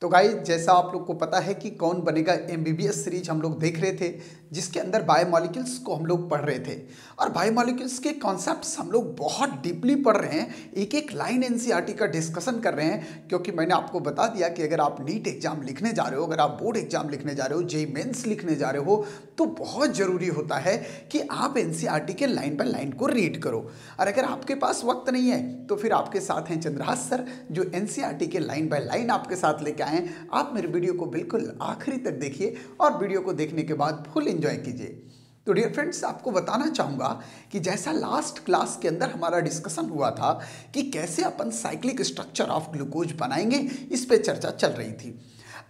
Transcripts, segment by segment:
तो गाइस जैसा आप लोग को पता है कि कौन बनेगा एमबीबीएस सीरीज हम लोग देख रहे थे, जिसके अंदर बायोमॉलिक्यूल्स को हम लोग पढ़ रहे थे और बायोमॉलिक्यूल्स के कॉन्सेप्ट्स हम लोग बहुत डीपली पढ़ रहे हैं, एक एक लाइन एनसीईआरटी का डिस्कशन कर रहे हैं। क्योंकि मैंने आपको बता दिया कि अगर आप नीट एग्जाम लिखने जा रहे हो, अगर आप बोर्ड एग्जाम लिखने जा रहे हो, जेईई मेन्स लिखने जा रहे हो, तो बहुत ज़रूरी होता है कि आप एनसीईआरटी के लाइन बाय लाइन को रीड करो। और अगर आपके पास वक्त नहीं है तो फिर आपके साथ हैं चंद्रहास सर, जो एनसीईआरटी के लाइन बाय लाइन आपके साथ लेके आए हैं। आप मेरे वीडियो को बिल्कुल आखिरी तक देखिए और वीडियो को देखने के बाद फुल एंजॉय कीजिए। तो डियर फ्रेंड्स, आपको बताना चाहूँगा कि जैसा लास्ट क्लास के अंदर हमारा डिस्कशन हुआ था कि कैसे अपन साइक्लिक स्ट्रक्चर ऑफ ग्लूकोज बनाएंगे, इस पर चर्चा चल रही थी।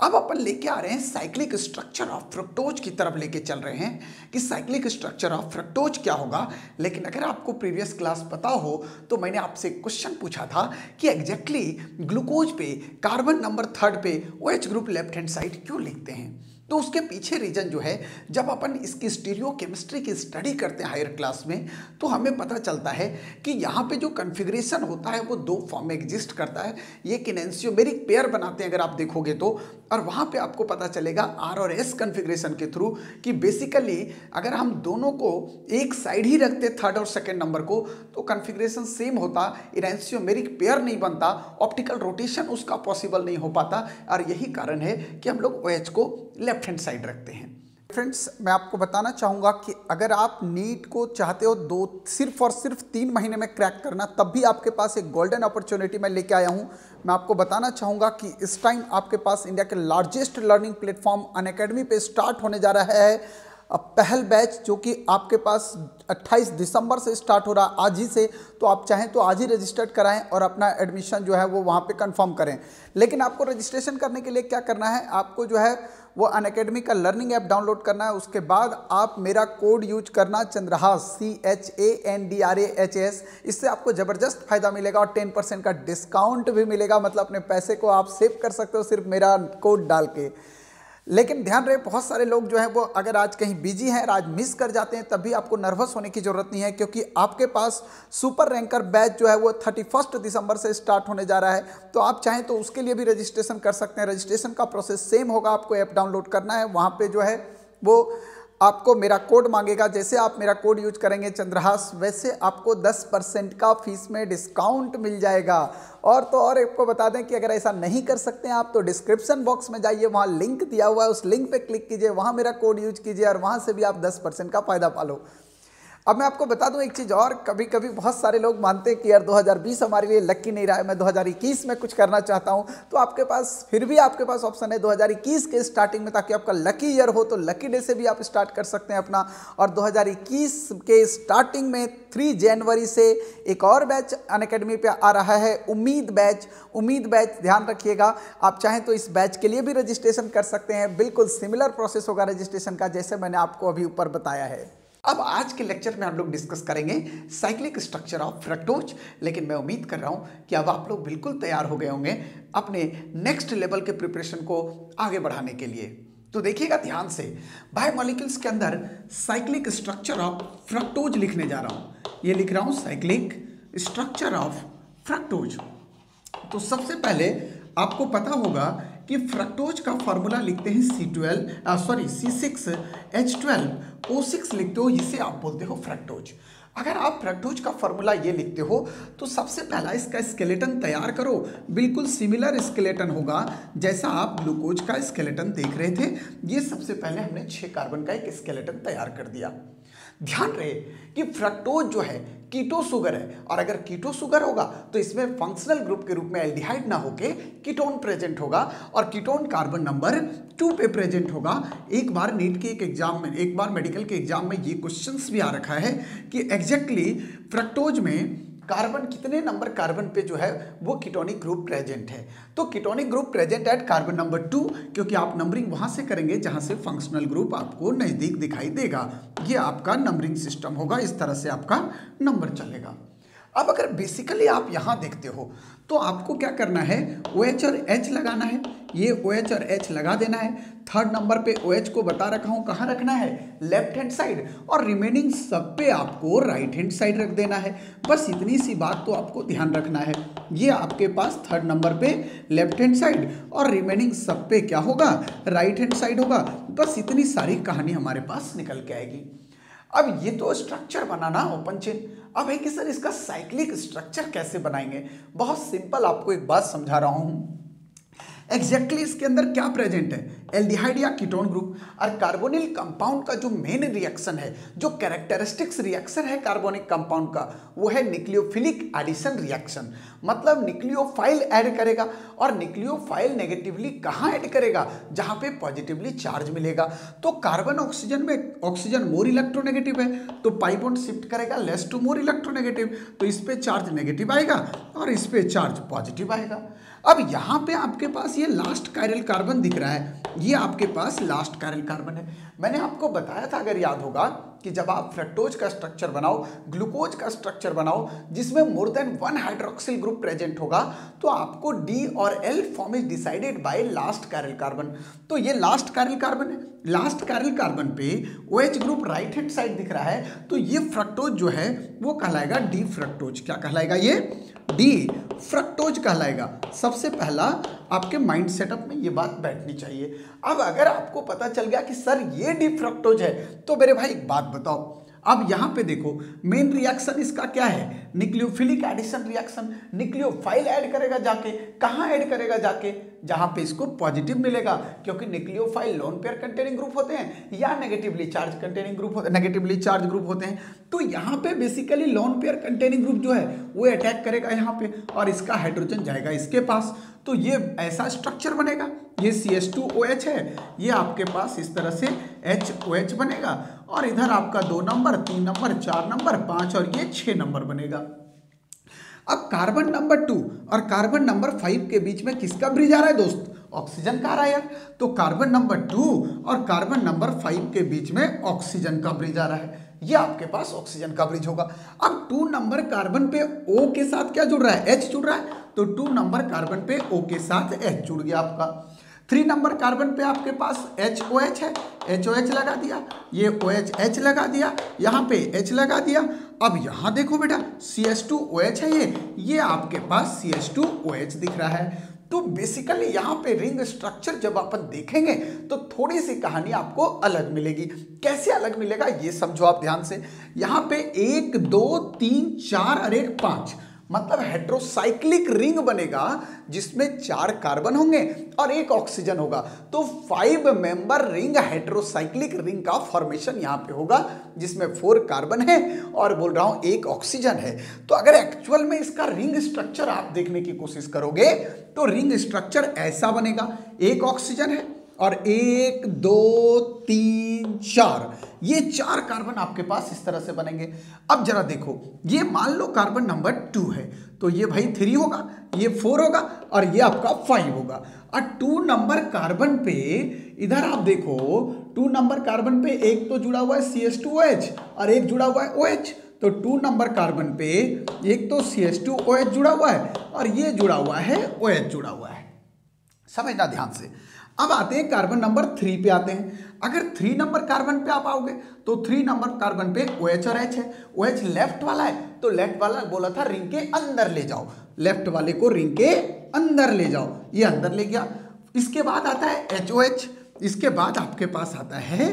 अब अपन लेके आ रहे हैं साइक्लिक स्ट्रक्चर ऑफ फ्रुक्टोज की तरफ लेके चल रहे हैं कि साइक्लिक स्ट्रक्चर ऑफ फ्रुक्टोज क्या होगा। लेकिन अगर आपको प्रीवियस क्लास पता हो तो मैंने आपसे क्वेश्चन पूछा था कि एग्जैक्टली ग्लूकोज पे कार्बन नंबर 3 पे OH group left hand side क्यों लिखते हैं। तो उसके पीछे रीजन जो है, जब अपन इसकी स्टीरियो केमिस्ट्री की स्टडी करते हैं हायर क्लास में, तो हमें पता चलता है कि यहाँ पे जो कन्फिग्रेशन होता है वो 2 फॉर्म में एग्जिस्ट करता है। ये किनेंसियोमेरिक पेयर बनाते हैं अगर आप देखोगे तो, और वहाँ पे आपको पता चलेगा R और S कन्फिग्रेशन के थ्रू कि बेसिकली अगर हम दोनों को एक साइड ही रखते 3rd और 2nd नंबर को, तो कन्फिग्रेशन सेम होता, इनेंसियोमेरिक पेयर नहीं बनता, ऑप्टिकल रोटेशन उसका पॉसिबल नहीं हो पाता। और यही कारण है कि हम लोग OH को लेफ्ट हैंड साइड रखते हैं। फ्रेंड्स, मैं आपको बताना चाहूँगा कि अगर आप नीट को चाहते हो सिर्फ 3 महीने में क्रैक करना, तब भी आपके पास एक गोल्डन अपॉर्चुनिटी मैं लेके आया हूँ। मैं आपको बताना चाहूँगा कि इस टाइम आपके पास इंडिया के लार्जेस्ट लर्निंग प्लेटफॉर्म अनअकैडमी पे स्टार्ट होने जा रहा है पहल बैच, जो कि आपके पास 28 दिसंबर से स्टार्ट हो रहा है, आज ही से। तो आप चाहें तो आज ही रजिस्टर्ड कराएं और अपना एडमिशन जो है वो वहाँ पे कंफर्म करें। लेकिन आपको रजिस्ट्रेशन करने के लिए क्या करना है, आपको जो है वो अनअकैडमी का लर्निंग ऐप डाउनलोड करना है। उसके बाद आप मेरा कोड यूज करना, चंद्रहास, CHANDRAHAS। इससे आपको ज़बरदस्त फायदा मिलेगा और 10% का डिस्काउंट भी मिलेगा, मतलब अपने पैसे को आप सेव कर सकते हो सिर्फ मेरा कोड डाल के। लेकिन ध्यान रहे, बहुत सारे लोग जो है वो अगर आज कहीं बिजी हैं और आज मिस कर जाते हैं, तब भी आपको नर्वस होने की ज़रूरत नहीं है, क्योंकि आपके पास सुपर रैंकर बैच जो है वो 31 दिसंबर से स्टार्ट होने जा रहा है। तो आप चाहें तो उसके लिए भी रजिस्ट्रेशन कर सकते हैं। रजिस्ट्रेशन का प्रोसेस सेम होगा, आपको ऐप डाउनलोड करना है, वहाँ पे जो है वो आपको मेरा कोड मांगेगा। जैसे आप मेरा कोड यूज करेंगे चंद्रहास, वैसे आपको 10% का फीस में डिस्काउंट मिल जाएगा। और तो और आपको बता दें कि अगर ऐसा नहीं कर सकते हैं आप, तो डिस्क्रिप्शन बॉक्स में जाइए, वहाँ लिंक दिया हुआ है, उस लिंक पे क्लिक कीजिए, वहाँ मेरा कोड यूज कीजिए और वहाँ से भी आप 10% का फ़ायदा पा लो। अब मैं आपको बता दूं एक चीज़ और, कभी कभी बहुत सारे लोग मानते हैं कि यार 2020 हमारे लिए लकी नहीं रहा है, मैं 2021 में कुछ करना चाहता हूं। तो आपके पास फिर भी आपके पास ऑप्शन है 2021 के स्टार्टिंग में, ताकि आपका लकी ईयर हो, तो लकी डे से भी आप स्टार्ट कर सकते हैं अपना। और 2021 के स्टार्टिंग में 3 जनवरी से एक और बैच अनअकैडमी पे आ रहा है, उम्मीद बैच, ध्यान रखिएगा। आप चाहें तो इस बैच के लिए भी रजिस्ट्रेशन कर सकते हैं, बिल्कुल सिमिलर प्रोसेस होगा रजिस्ट्रेशन का, जैसे मैंने आपको अभी ऊपर बताया है। अब आज के लेक्चर में हम लोग डिस्कस करेंगे साइक्लिक स्ट्रक्चर ऑफ फ्रक्टोज। लेकिन मैं उम्मीद कर रहा हूँ कि अब आप लोग बिल्कुल तैयार हो गए होंगे अपने नेक्स्ट लेवल के प्रिपरेशन को आगे बढ़ाने के लिए। तो देखिएगा ध्यान से, बायोमॉलिक्यूल्स के अंदर साइक्लिक स्ट्रक्चर ऑफ फ्रक्टोज लिखने जा रहा हूँ। ये लिख रहा हूँ साइक्लिक स्ट्रक्चर ऑफ फ्रक्टोज। तो सबसे पहले आपको पता होगा कि फ्रक्टोज का फॉर्मूला लिखते हैं C6H12O6 लिखते हो, इसे आप बोलते हो फ्रक्टोज। अगर आप फ्रक्टोज का फॉर्मूला ये लिखते हो तो सबसे पहला इसका स्केलेटन तैयार करो। बिल्कुल सिमिलर स्केलेटन होगा जैसा आप ग्लूकोज का स्केलेटन देख रहे थे। ये सबसे पहले हमने 6 कार्बन का एक स्केलेटन तैयार कर दिया। ध्यान रहे कि फ्रक्टोज जो है कीटो शुगर है, और अगर कीटो शुगर होगा तो इसमें फंक्शनल ग्रुप के रूप में एल्डिहाइड ना होके कीटोन प्रेजेंट होगा, और कीटोन कार्बन नंबर 2 पे प्रेजेंट होगा। एक बार नीट के एक एग्जाम में, एक बार मेडिकल के एग्जाम में ये क्वेश्चंस भी आ रखा है कि एग्जैक्टली फ्रक्टोज में कार्बन कितने नंबर कार्बन पे जो है वो कीटोनिक ग्रुप प्रेजेंट है। तो ketonic group present at carbon number 2, क्योंकि आप नंबरिंग वहाँ से करेंगे जहाँ से फंक्शनल ग्रुप आपको नज़दीक दिखाई देगा। ये आपका नंबरिंग सिस्टम होगा, इस तरह से आपका नंबर चलेगा। अब अगर बेसिकली आप यहाँ देखते हो तो आपको क्या करना है, OH और H लगाना है, ये OH और H लगा देना है। थर्ड नंबर पे OH को बता रखा हूँ कहाँ रखना है, लेफ्ट हैंड साइड, और रिमेनिंग सब पे आपको राइट हैंड साइड रख देना है। बस इतनी सी बात तो आपको ध्यान रखना है। ये आपके पास थर्ड नंबर पे लेफ्ट हैंड साइड और रिमेनिंग सब पे क्या होगा, राइट हैंड साइड होगा। बस इतनी सारी कहानी हमारे पास निकल के आएगी। अब ये तो स्ट्रक्चर बनाना ओपन चेन। अब है कि सर इसका साइक्लिक स्ट्रक्चर कैसे बनाएंगे। बहुत सिंपल आपको एक बात समझा रहा हूँ। एग्जैक्टली इसके अंदर क्या प्रेजेंट है, एल्डिहाइड या कीटोन ग्रुप और कार्बोनिल कंपाउंड का जो मेन रिएक्शन है, जो कैरेक्टरिस्टिक्स रिएक्शन है कार्बोनिक कंपाउंड का, वो है न्यूक्लियोफिलिक एडिशन रिएक्शन। मतलब न्यूक्लियोफाइल ऐड करेगा, और न्यूक्लियोफाइल नेगेटिवली कहाँ ऐड करेगा, जहाँ पे पॉजिटिवली चार्ज मिलेगा। तो कार्बन ऑक्सीजन में, ऑक्सीजन मोर इलेक्ट्रोनेगेटिव है तो पाई बॉन्ड शिफ्ट करेगा लेस टू मोर इलेक्ट्रोनेगेटिव, तो इस पर चार्ज नेगेटिव आएगा और इस पर चार्ज पॉजिटिव आएगा। अब यहाँ पे आपके पास ये लास्ट कायरल कार्बन दिख रहा है, ये आपके पास लास्ट कायरल कार्बन है। मैंने आपको बताया था, अगर याद होगा, कि जब आप फ्रक्टोज का स्ट्रक्चर बनाओ, ग्लूकोज का स्ट्रक्चर बनाओ जिसमें more than one hydroxyl group present होगा, तो आपको डी और L form is decided by last chiral carbon. तो ये लास्ट कायरल कार्बन है, लास्ट कायरल कार्बन पे OH group right hand side दिख रहा है, तो ये फ्रक्टोज जो है वो कहलाएगा डी फ्रक्टोज। क्या कहलाएगा ये, डी फ्रक्टोज कहलाएगा। सबसे पहला आपके माइंड सेटअप में ये बात बैठनी चाहिए। अब अगर आपको पता चल गया कि सर ये डी फ्रक्टोज है, तो मेरे भाई एक बात बताओ, अब यहाँ पे देखो मेन रिएक्शन इसका क्या है, nucleophilic addition reaction. Nucleophile add करेगा जाके, कहाँ ऐड करेगा जाके, जहाँ पे इसको पॉजिटिव मिलेगा, क्योंकि nucleophile lone pair containing group होते हैं या नेगेटिवली चार्ज कंटेनिंग ग्रुप होते, नेगेटिवली चार्ज ग्रुप होते हैं। तो यहाँ पे basically lone pair containing group जो है वो अटैक करेगा यहाँ पे, और इसका हाइड्रोजन जाएगा इसके पास, तो ये ऐसा स्ट्रक्चर बनेगा। ये CH2OH है, ये आपके पास इस तरह से HOH बनेगा, और इधर आपका 2 नंबर, 3 नंबर, 4 नंबर, 5 और ये 6 नंबर बनेगा। अब कार्बन नंबर 2 और कार्बन नंबर 5 के बीच में किसका ब्रिज आ रहा है दोस्त, ऑक्सीजन का आ रहा है यार। तो कार्बन नंबर 2 और कार्बन नंबर 5 के बीच में ऑक्सीजन का ब्रिज आ रहा है, ये आपके पास ऑक्सीजन का ब्रिज होगा। अब 2 नंबर कार्बन पे O के साथ क्या जुड़ रहा है, H जुड़ रहा है, तो 2 नंबर कार्बन पे O के साथ H जुड़ गया आपका। 3 नंबर कार्बन पे आपके पास HOH है, HOH लगा दिया, ये OH लगा दिया, यहाँ पे H लगा दिया। अब यहाँ देखो बेटा CH2OH है, ये आपके पास CH2OH दिख रहा है। तो बेसिकली यहाँ पे रिंग स्ट्रक्चर जब अपन देखेंगे तो थोड़ी सी कहानी आपको अलग मिलेगी। कैसे अलग मिलेगा ये समझो आप ध्यान से। यहाँ पे 1, 2, 3, 4 और 1, 5 मतलब हेट्रोसाइक्लिक रिंग बनेगा, जिसमें 4 कार्बन होंगे और 1 ऑक्सीजन होगा। तो 5 मेंबर रिंग, हेट्रोसाइक्लिक रिंग का फॉर्मेशन यहाँ पे होगा, जिसमें 4 कार्बन है और बोल रहा हूँ 1 ऑक्सीजन है। तो अगर एक्चुअल में इसका रिंग स्ट्रक्चर आप देखने की कोशिश करोगे तो रिंग स्ट्रक्चर ऐसा बनेगा, 1 ऑक्सीजन है और 1, 2, 3, 4 ये 4 कार्बन आपके पास इस तरह से बनेंगे। अब जरा देखो, ये मान लो कार्बन नंबर 2 है, तो ये भाई 3 होगा, ये 4 होगा और ये आपका 5 होगा। और 2 नंबर कार्बन पे इधर आप देखो, 2 नंबर कार्बन पे 1 तो जुड़ा हुआ है CH2OH और 1 जुड़ा हुआ है OH। तो 2 नंबर कार्बन पे 1 तो CH2OH जुड़ा हुआ है और ये जुड़ा हुआ है OH जुड़ा हुआ है, समझना ध्यान से। अब आते हैं कार्बन नंबर 3 पे आते हैं। अगर 3 नंबर कार्बन पे आप आओगे तो 3 नंबर कार्बन पे OH और H है। OH लेफ्ट वाला है, तो लेफ्ट वाला बोला था रिंग के अंदर ले जाओ, लेफ्ट वाले को रिंग के अंदर ले जाओ, ये अंदर ले गया। इसके बाद आता है HOH, इसके बाद आपके पास आता है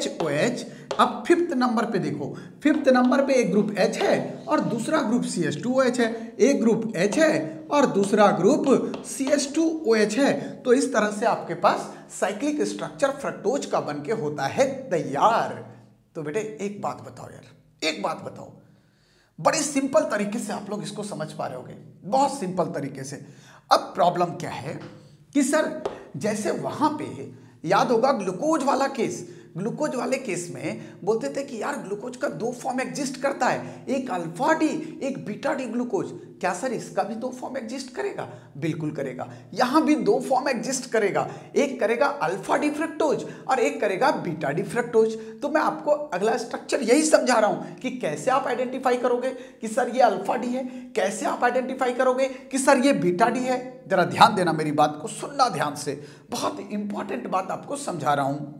HOH। अब 5th नंबर पे देखो, 5th नंबर पे 1 ग्रुप H है और दूसरा ग्रुप CH2OH है, 1 ग्रुप H है और दूसरा ग्रुप CH2OH है। तो इस तरह से आपके पास साइक्लिक स्ट्रक्चर फ्रक्टोज का बनके होता है तैयार। तो बेटे एक बात बताओ यार, एक बात बताओ, बड़े सिंपल तरीके से आप लोग इसको समझ पा रहे होगे, बहुत सिंपल तरीके से। अब प्रॉब्लम क्या है कि सर जैसे वहाँ पे याद होगा ग्लूकोज वाला केस, ग्लूकोज वाले केस में बोलते थे कि यार ग्लूकोज का दो फॉर्म एग्जिस्ट करता है, एक अल्फा डी एक बीटा डी ग्लूकोज। क्या सर इसका भी दो फॉर्म एग्जिस्ट करेगा? बिल्कुल करेगा, यहाँ भी दो फॉर्म एग्जिस्ट करेगा, एक करेगा अल्फा डी फ्रक्टोज और एक करेगा बीटा डी फ्रक्टोज। तो मैं आपको अगला स्ट्रक्चर यही समझा रहा हूँ कि कैसे आप आइडेंटिफाई करोगे कि सर ये अल्फा डी है, कैसे आप आइडेंटिफाई करोगे कि सर ये बीटा डी है। जरा ध्यान देना, मेरी बात को सुनना ध्यान से, बहुत इंपॉर्टेंट बात आपको समझा रहा हूँ।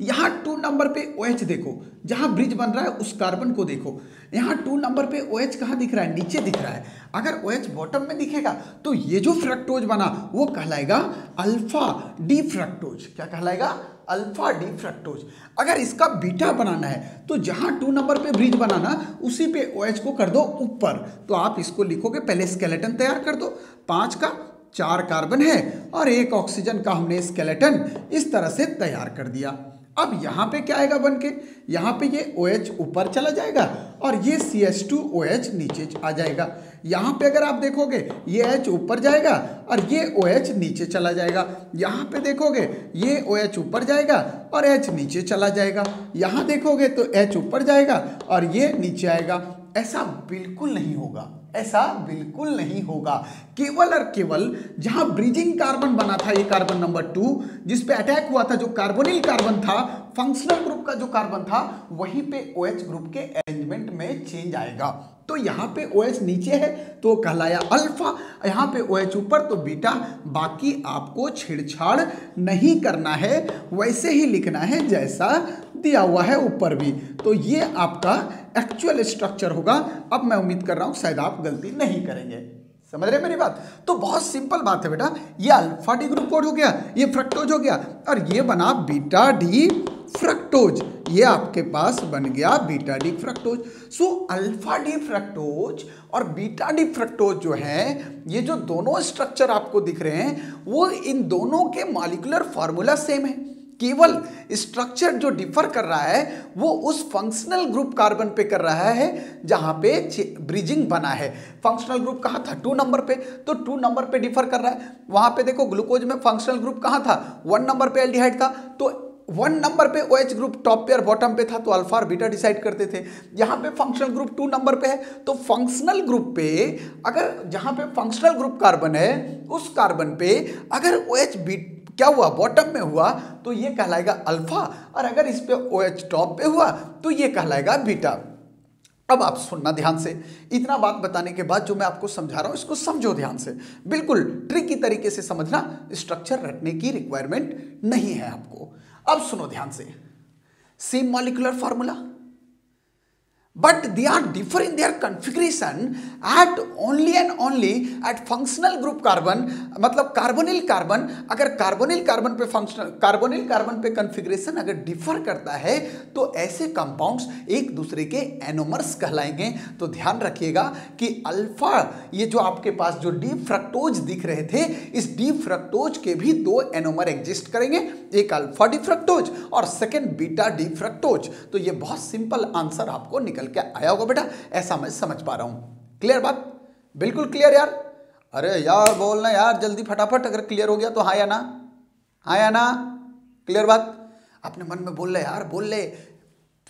यहाँ 2 नंबर पे OH देखो, जहाँ ब्रिज बन रहा है उस कार्बन को देखो। यहाँ 2 नंबर पे OH कहाँ दिख रहा है? नीचे दिख रहा है। अगर OH बॉटम में दिखेगा तो ये जो फ्रक्टोज बना वो कहलाएगा अल्फा डी फ्रक्टोज। क्या कहलाएगा? Alpha D fructose. अगर इसका बीटा बनाना है तो जहाँ 2 नंबर पे ब्रिज बनाना उसी पे OH को कर दो ऊपर। तो आप इसको लिखोगे, पहले स्केलेटन तैयार कर दो, 5 का 4 कार्बन है और 1 ऑक्सीजन का हमने स्केलेटन इस तरह से तैयार कर दिया। अब यहाँ पे क्या आएगा बनके? यहाँ पे ये OH ऊपर चला जाएगा और ये CH2OH नीचे आ जाएगा। यहाँ पे अगर आप देखोगे ये H ऊपर जाएगा और ये OH नीचे चला जाएगा। यहाँ पे देखोगे ये OH ऊपर जाएगा और H नीचे चला जाएगा। यहाँ देखोगे तो H ऊपर जाएगा और ये नीचे आएगा। ऐसा बिल्कुल नहीं होगा, ऐसा बिल्कुल नहीं होगा। केवल और केवल जहां ब्रिजिंग कार्बन बना था, ये कार्बन नंबर 2 जिस पे अटैक हुआ था, जो कार्बोनिल कार्बन था, फंक्शनल ग्रुप का जो कार्बन था, वहीं पे OH ग्रुप के अरेंजमेंट में चेंज आएगा। तो यहाँ पे OH नीचे है तो कहलाया अल्फा, यहाँ पे OH ऊपर तो बीटा। बाकी आपको छेड़छाड़ नहीं करना है, वैसे ही लिखना है जैसा दिया हुआ है ऊपर भी। तो ये आपका एक्चुअल स्ट्रक्चर होगा। अब मैं उम्मीद कर रहा हूँ शायद आप गलती नहीं करेंगे। समझ रहे मेरी बात? तो बहुत सिंपल बात है बेटा। ये अल्फा डी ग्लूकोज हो गया, ये फ्रक्टोज हो गया और ये बना बीटा डी फ्रक्टोज। ये आपके पास बन गया beta D fructose. So alpha D fructose और बीटा डी फ्रक्टोज जो है, ये जो दोनों स्ट्रक्चर आपको दिख रहे हैं वो इन दोनों के मॉलिक्यूलर फार्मूला सेम है। केवल स्ट्रक्चर जो डिफर कर रहा है वो उस फंक्शनल ग्रुप कार्बन पे कर रहा है जहाँ पे ब्रिजिंग बना है। फंक्शनल ग्रुप कहाँ था? 2 नंबर पे। तो 2 नंबर पे डिफर कर रहा है। वहाँ पे देखो ग्लूकोज में फंक्शनल ग्रुप कहाँ था? 1 नंबर पे एल्डिहाइड था। तो 1 नंबर पे OH ग्रुप टॉप पे और बॉटम पे था तो अल्फा और बीटा डिसाइड करते थे। यहाँ पे फंक्शनल ग्रुप 2 नंबर पे है तो फंक्शनल ग्रुप पे अगर जहाँ पे फंक्शनल ग्रुप कार्बन है उस कार्बन पे अगर OH क्या हुआ बॉटम में हुआ तो ये कहलाएगा अल्फा और अगर इस पे OH टॉप पे हुआ तो ये कहलाएगा बीटा। अब आप सुनना ध्यान से, इतना बात बताने के बाद जो मैं आपको समझा रहा हूँ इसको समझो ध्यान से, बिल्कुल ट्रिकी तरीके से समझना, स्ट्रक्चर रटने की रिक्वायरमेंट नहीं है आपको। अब सुनो ध्यान से, same molecular formula but they are differ in their configuration at only and only at functional group carbon, मतलब कार्बोनिल कार्बन। अगर कार्बोनिल कार्बन पे फंक्शनल कार्बोनिल कार्बन पे कॉन्फ़िगरेशन अगर डिफर करता है तो ऐसे कंपाउंड्स एक दूसरे के एनोमर्स कहलाएंगे। तो ध्यान रखिएगा कि अल्फा, ये जो आपके पास जो डी फ्रक्टोज दिख रहे थे, इस डी फ्रक्टोज के भी 2 एनोमर एग्जिस्ट करेंगे, एक अल्फा डी फ्रक्टोज और सेकेंड बीटा डी फ्रक्टोज। तो ये बहुत सिंपल आंसर आपको निकल क्या आया होगा बेटा, ऐसा मैं समझ पा रहा हूं। क्लियर बात? बिल्कुल क्लियर यार। अरे यार बोलना यार जल्दी फटाफट, अगर क्लियर हो गया तो हाँ या ना, हाँ या ना। क्लियर बात? अपने मन में बोल ले यार, बोल ले,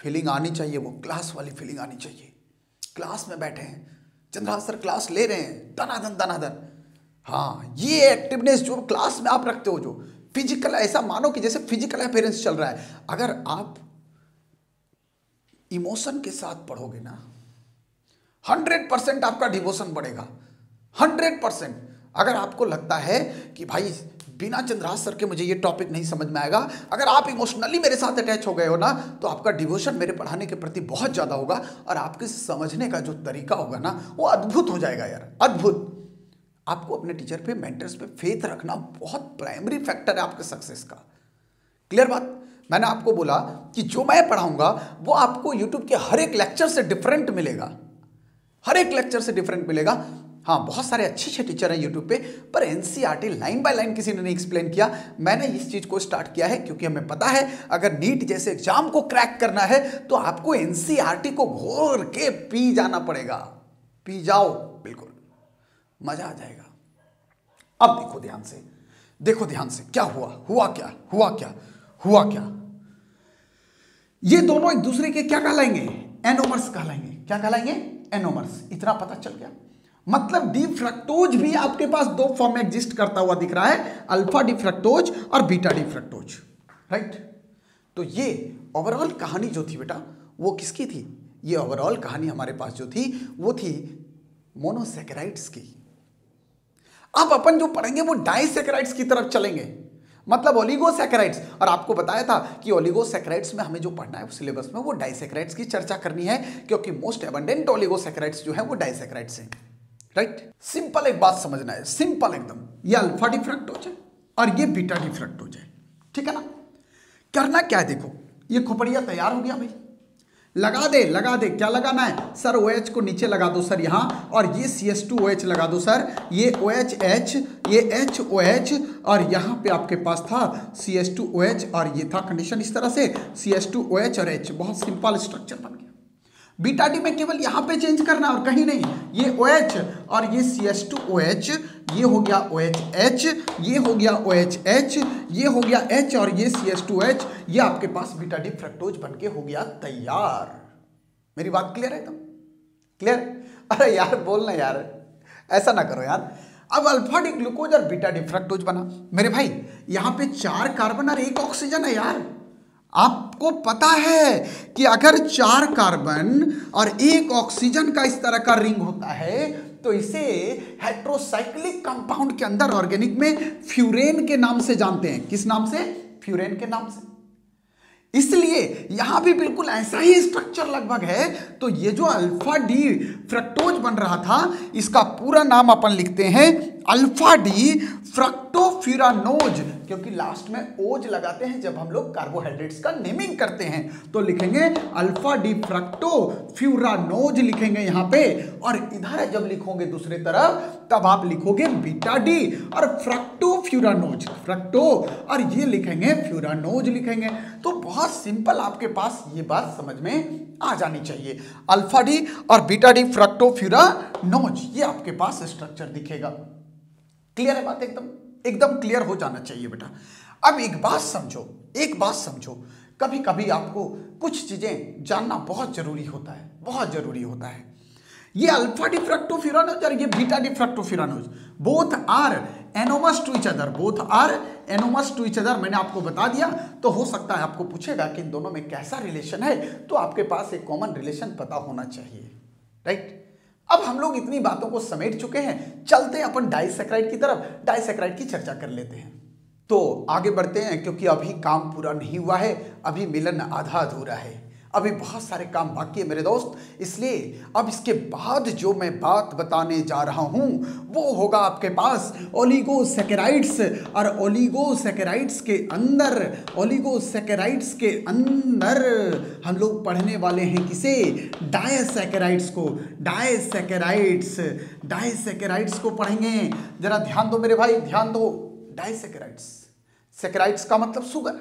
फीलिंग आनी चाहिए, वो क्लास वाली फीलिंग आनी चाहिए। क्लास में बैठे हैं, चंद्रहास सर क्लास ले रहे हैं, दनादन दनादन। हाँ, ये एक्टिवनेस जो क्लास में आप रखते हो, जो फिजिकल, ऐसा मानो कि जैसे फिजिकल अपेयरेंस चल रहा है। अगर आप इमोशन के साथ पढ़ोगे ना, 100% आपका डिवोशन बढ़ेगा, 100%। अगर आपको लगता है कि भाई बिना चंद्रहास सर के मुझे ये टॉपिक नहीं समझ में आएगा, अगर आप इमोशनली मेरे साथ अटैच हो गए हो ना, तो आपका डिवोशन मेरे पढ़ाने के प्रति बहुत ज़्यादा होगा और आपके समझने का जो तरीका होगा ना वो अद्भुत हो जाएगा यार, अद्भुत। आपको अपने टीचर पे, मेंटर्स पे फेथ रखना बहुत प्राइमरी फैक्टर है आपके सक्सेस का। क्लियर बात? मैंने आपको बोला कि जो मैं पढ़ाऊंगा वो आपको यूट्यूब के हर एक लेक्चर से डिफरेंट मिलेगा, हर एक लेक्चर से डिफरेंट मिलेगा। हाँ, बहुत सारे अच्छे अच्छे टीचर हैं यूट्यूब पे, पर NCERT लाइन बाय लाइन किसी ने नहीं एक्सप्लेन किया। मैंने इस चीज़ को स्टार्ट किया है क्योंकि हमें पता है अगर नीट जैसे एग्जाम को क्रैक करना है तो आपको NCERT को घोर के पी जाना पड़ेगा। पी जाओ, बिल्कुल मज़ा आ जाएगा। अब देखो ध्यान से, देखो ध्यान से क्या हुआ, हुआ क्या, हुआ क्या, हुआ क्या। ये दोनों एक दूसरे के क्या कहलाएंगे? एनोमर्स कहलाएंगे। क्या कहलाएंगे? एनोमर्स। इतना पता चल गया। मतलब डी फ्रक्टोज भी आपके पास दो फॉर्म में एग्जिस्ट करता हुआ दिख रहा है, अल्फा डी फ्रक्टोज और बीटा डी फ्रक्टोज, राइट। तो ये ओवरऑल कहानी जो थी बेटा वो किसकी थी? ये ओवरऑल कहानी हमारे पास जो थी वो थी मोनोसैकेराइड्स की। अब अपन जो पढ़ेंगे वो डाइसैकेराइड्स की तरफ चलेंगे, मतलब ओलिगोसैकेराइड्स। और आपको बताया था कि ओलिगोसैकेराइड्स में हमें जो पढ़ना है वो सिलेबस में वो डाइसैकेराइड्स की चर्चा करनी है, क्योंकि मोस्ट एबंडेंट ओलिगोसैकेराइड्स जो है वो डाइसैकेराइड्स हैं, राइट। सिंपल एक बात समझना है, सिंपल एकदम। ये अल्फा डिफ्रैक्टोज है और ये बीटा डिफ्रैक्टोज है, ठीक है ना। करना क्या है देखो, ये खोपड़िया तैयार हो गया भाई, लगा दे लगा दे। क्या लगाना है सर? OH को नीचे लगा दो सर यहाँ, और ये CH2OH लगा दो सर, ये OHH, ये HOH, और यहाँ पे आपके पास था CH2OH और ये था कंडीशन इस तरह से CH2OH और H। बहुत सिंपल स्ट्रक्चर बन गया। बीटा डी में केवल यहाँ पे चेंज करना और कहीं नहीं। ये OH और ये CH2OH, ये हो गया OHH, ये हो गया OHH, ये हो गया H और ये CH2H। ये आपके पास बीटा डी फ्रक्टोज बनके हो गया तैयार। मेरी बात क्लियर है? एकदम क्लियर। अरे यार बोलना यार, ऐसा ना करो यार। अब अल्फा डी ग्लूकोज और बीटा डी फ्रक्टोज बना। मेरे भाई यहाँ पे 4 कार्बन और 1 ऑक्सीजन है यार। आपको पता है कि अगर 4 कार्बन और 1 ऑक्सीजन का इस तरह का रिंग होता है तो इसे हेट्रोसाइक्लिक कंपाउंड के अंदर ऑर्गेनिक में फ्यूरेन के नाम से जानते हैं। किस नाम से? फ्यूरेन के नाम से। इसलिए यहां भी बिल्कुल ऐसा ही स्ट्रक्चर लगभग है। तो ये जो अल्फा डी फ्रक्टोज बन रहा था इसका पूरा नाम अपन लिखते हैं अल्फा डी फ्रक्टोफ्यूरानोज, क्योंकि लास्ट में ओज लगाते हैं जब हम लोग कार्बोहाइड्रेट्स का नेमिंग करते हैं। तो लिखेंगे अल्फा डी फ्रक्टोफ्यूरानोज लिखेंगे यहाँ पे, और इधर जब लिखोगे दूसरे तरफ तब आप लिखोगे बीटा डी और फ्रक्टोफ्यूरानोज, फ्रक्टो और ये लिखेंगे फ्यूरानोज लिखेंगे। तो बहुत सिंपल, आपके पास ये बात समझ में आ जानी चाहिए। अल्फा डी और बीटा डी फ्रक्टोफ्यूरानोज, ये आपके पास स्ट्रक्चर दिखेगा। क्लियर है बात? एकदम एकदम क्लियर हो जाना चाहिए बेटा। अब एक बात समझो, एक बात समझो, कभी कभी आपको कुछ चीजें जानना बहुत जरूरी होता है, बहुत जरूरी होता है। ये अल्फा डिफ्रैक्टोफ्यूरानोज और ये beta D fructofuranose both are anomers to each other, both are anomers to each other. मैंने आपको बता दिया। तो हो सकता है आपको पूछेगा कि इन दोनों में कैसा रिलेशन है, तो आपके पास एक कॉमन रिलेशन पता होना चाहिए, राइट। अब हम लोग इतनी बातों को समेट चुके हैं, चलते हैं अपन डाइसैकेराइड की तरफ, डाइसैकेराइड की चर्चा कर लेते हैं। तो आगे बढ़ते हैं, क्योंकि अभी काम पूरा नहीं हुआ है, अभी मिलन आधा अधूरा है, अभी बहुत सारे काम बाकी है मेरे दोस्त। इसलिए अब इसके बाद जो मैं बात बताने जा रहा हूँ वो होगा आपके पास ओलिगोसैकेराइड्स, और ओलिगोसैकेराइड्स के अंदर, ओलिगोसैकेराइड्स के अंदर हम लोग पढ़ने वाले हैं किसे? डाइसैकेराइड्स को। डाइसैकेराइड्स, डाइसैकेराइड्स को पढ़ेंगे। जरा ध्यान दो मेरे भाई, ध्यान दो। डाइसैकेराइड्स, सैकेराइड्स का मतलब शुगर,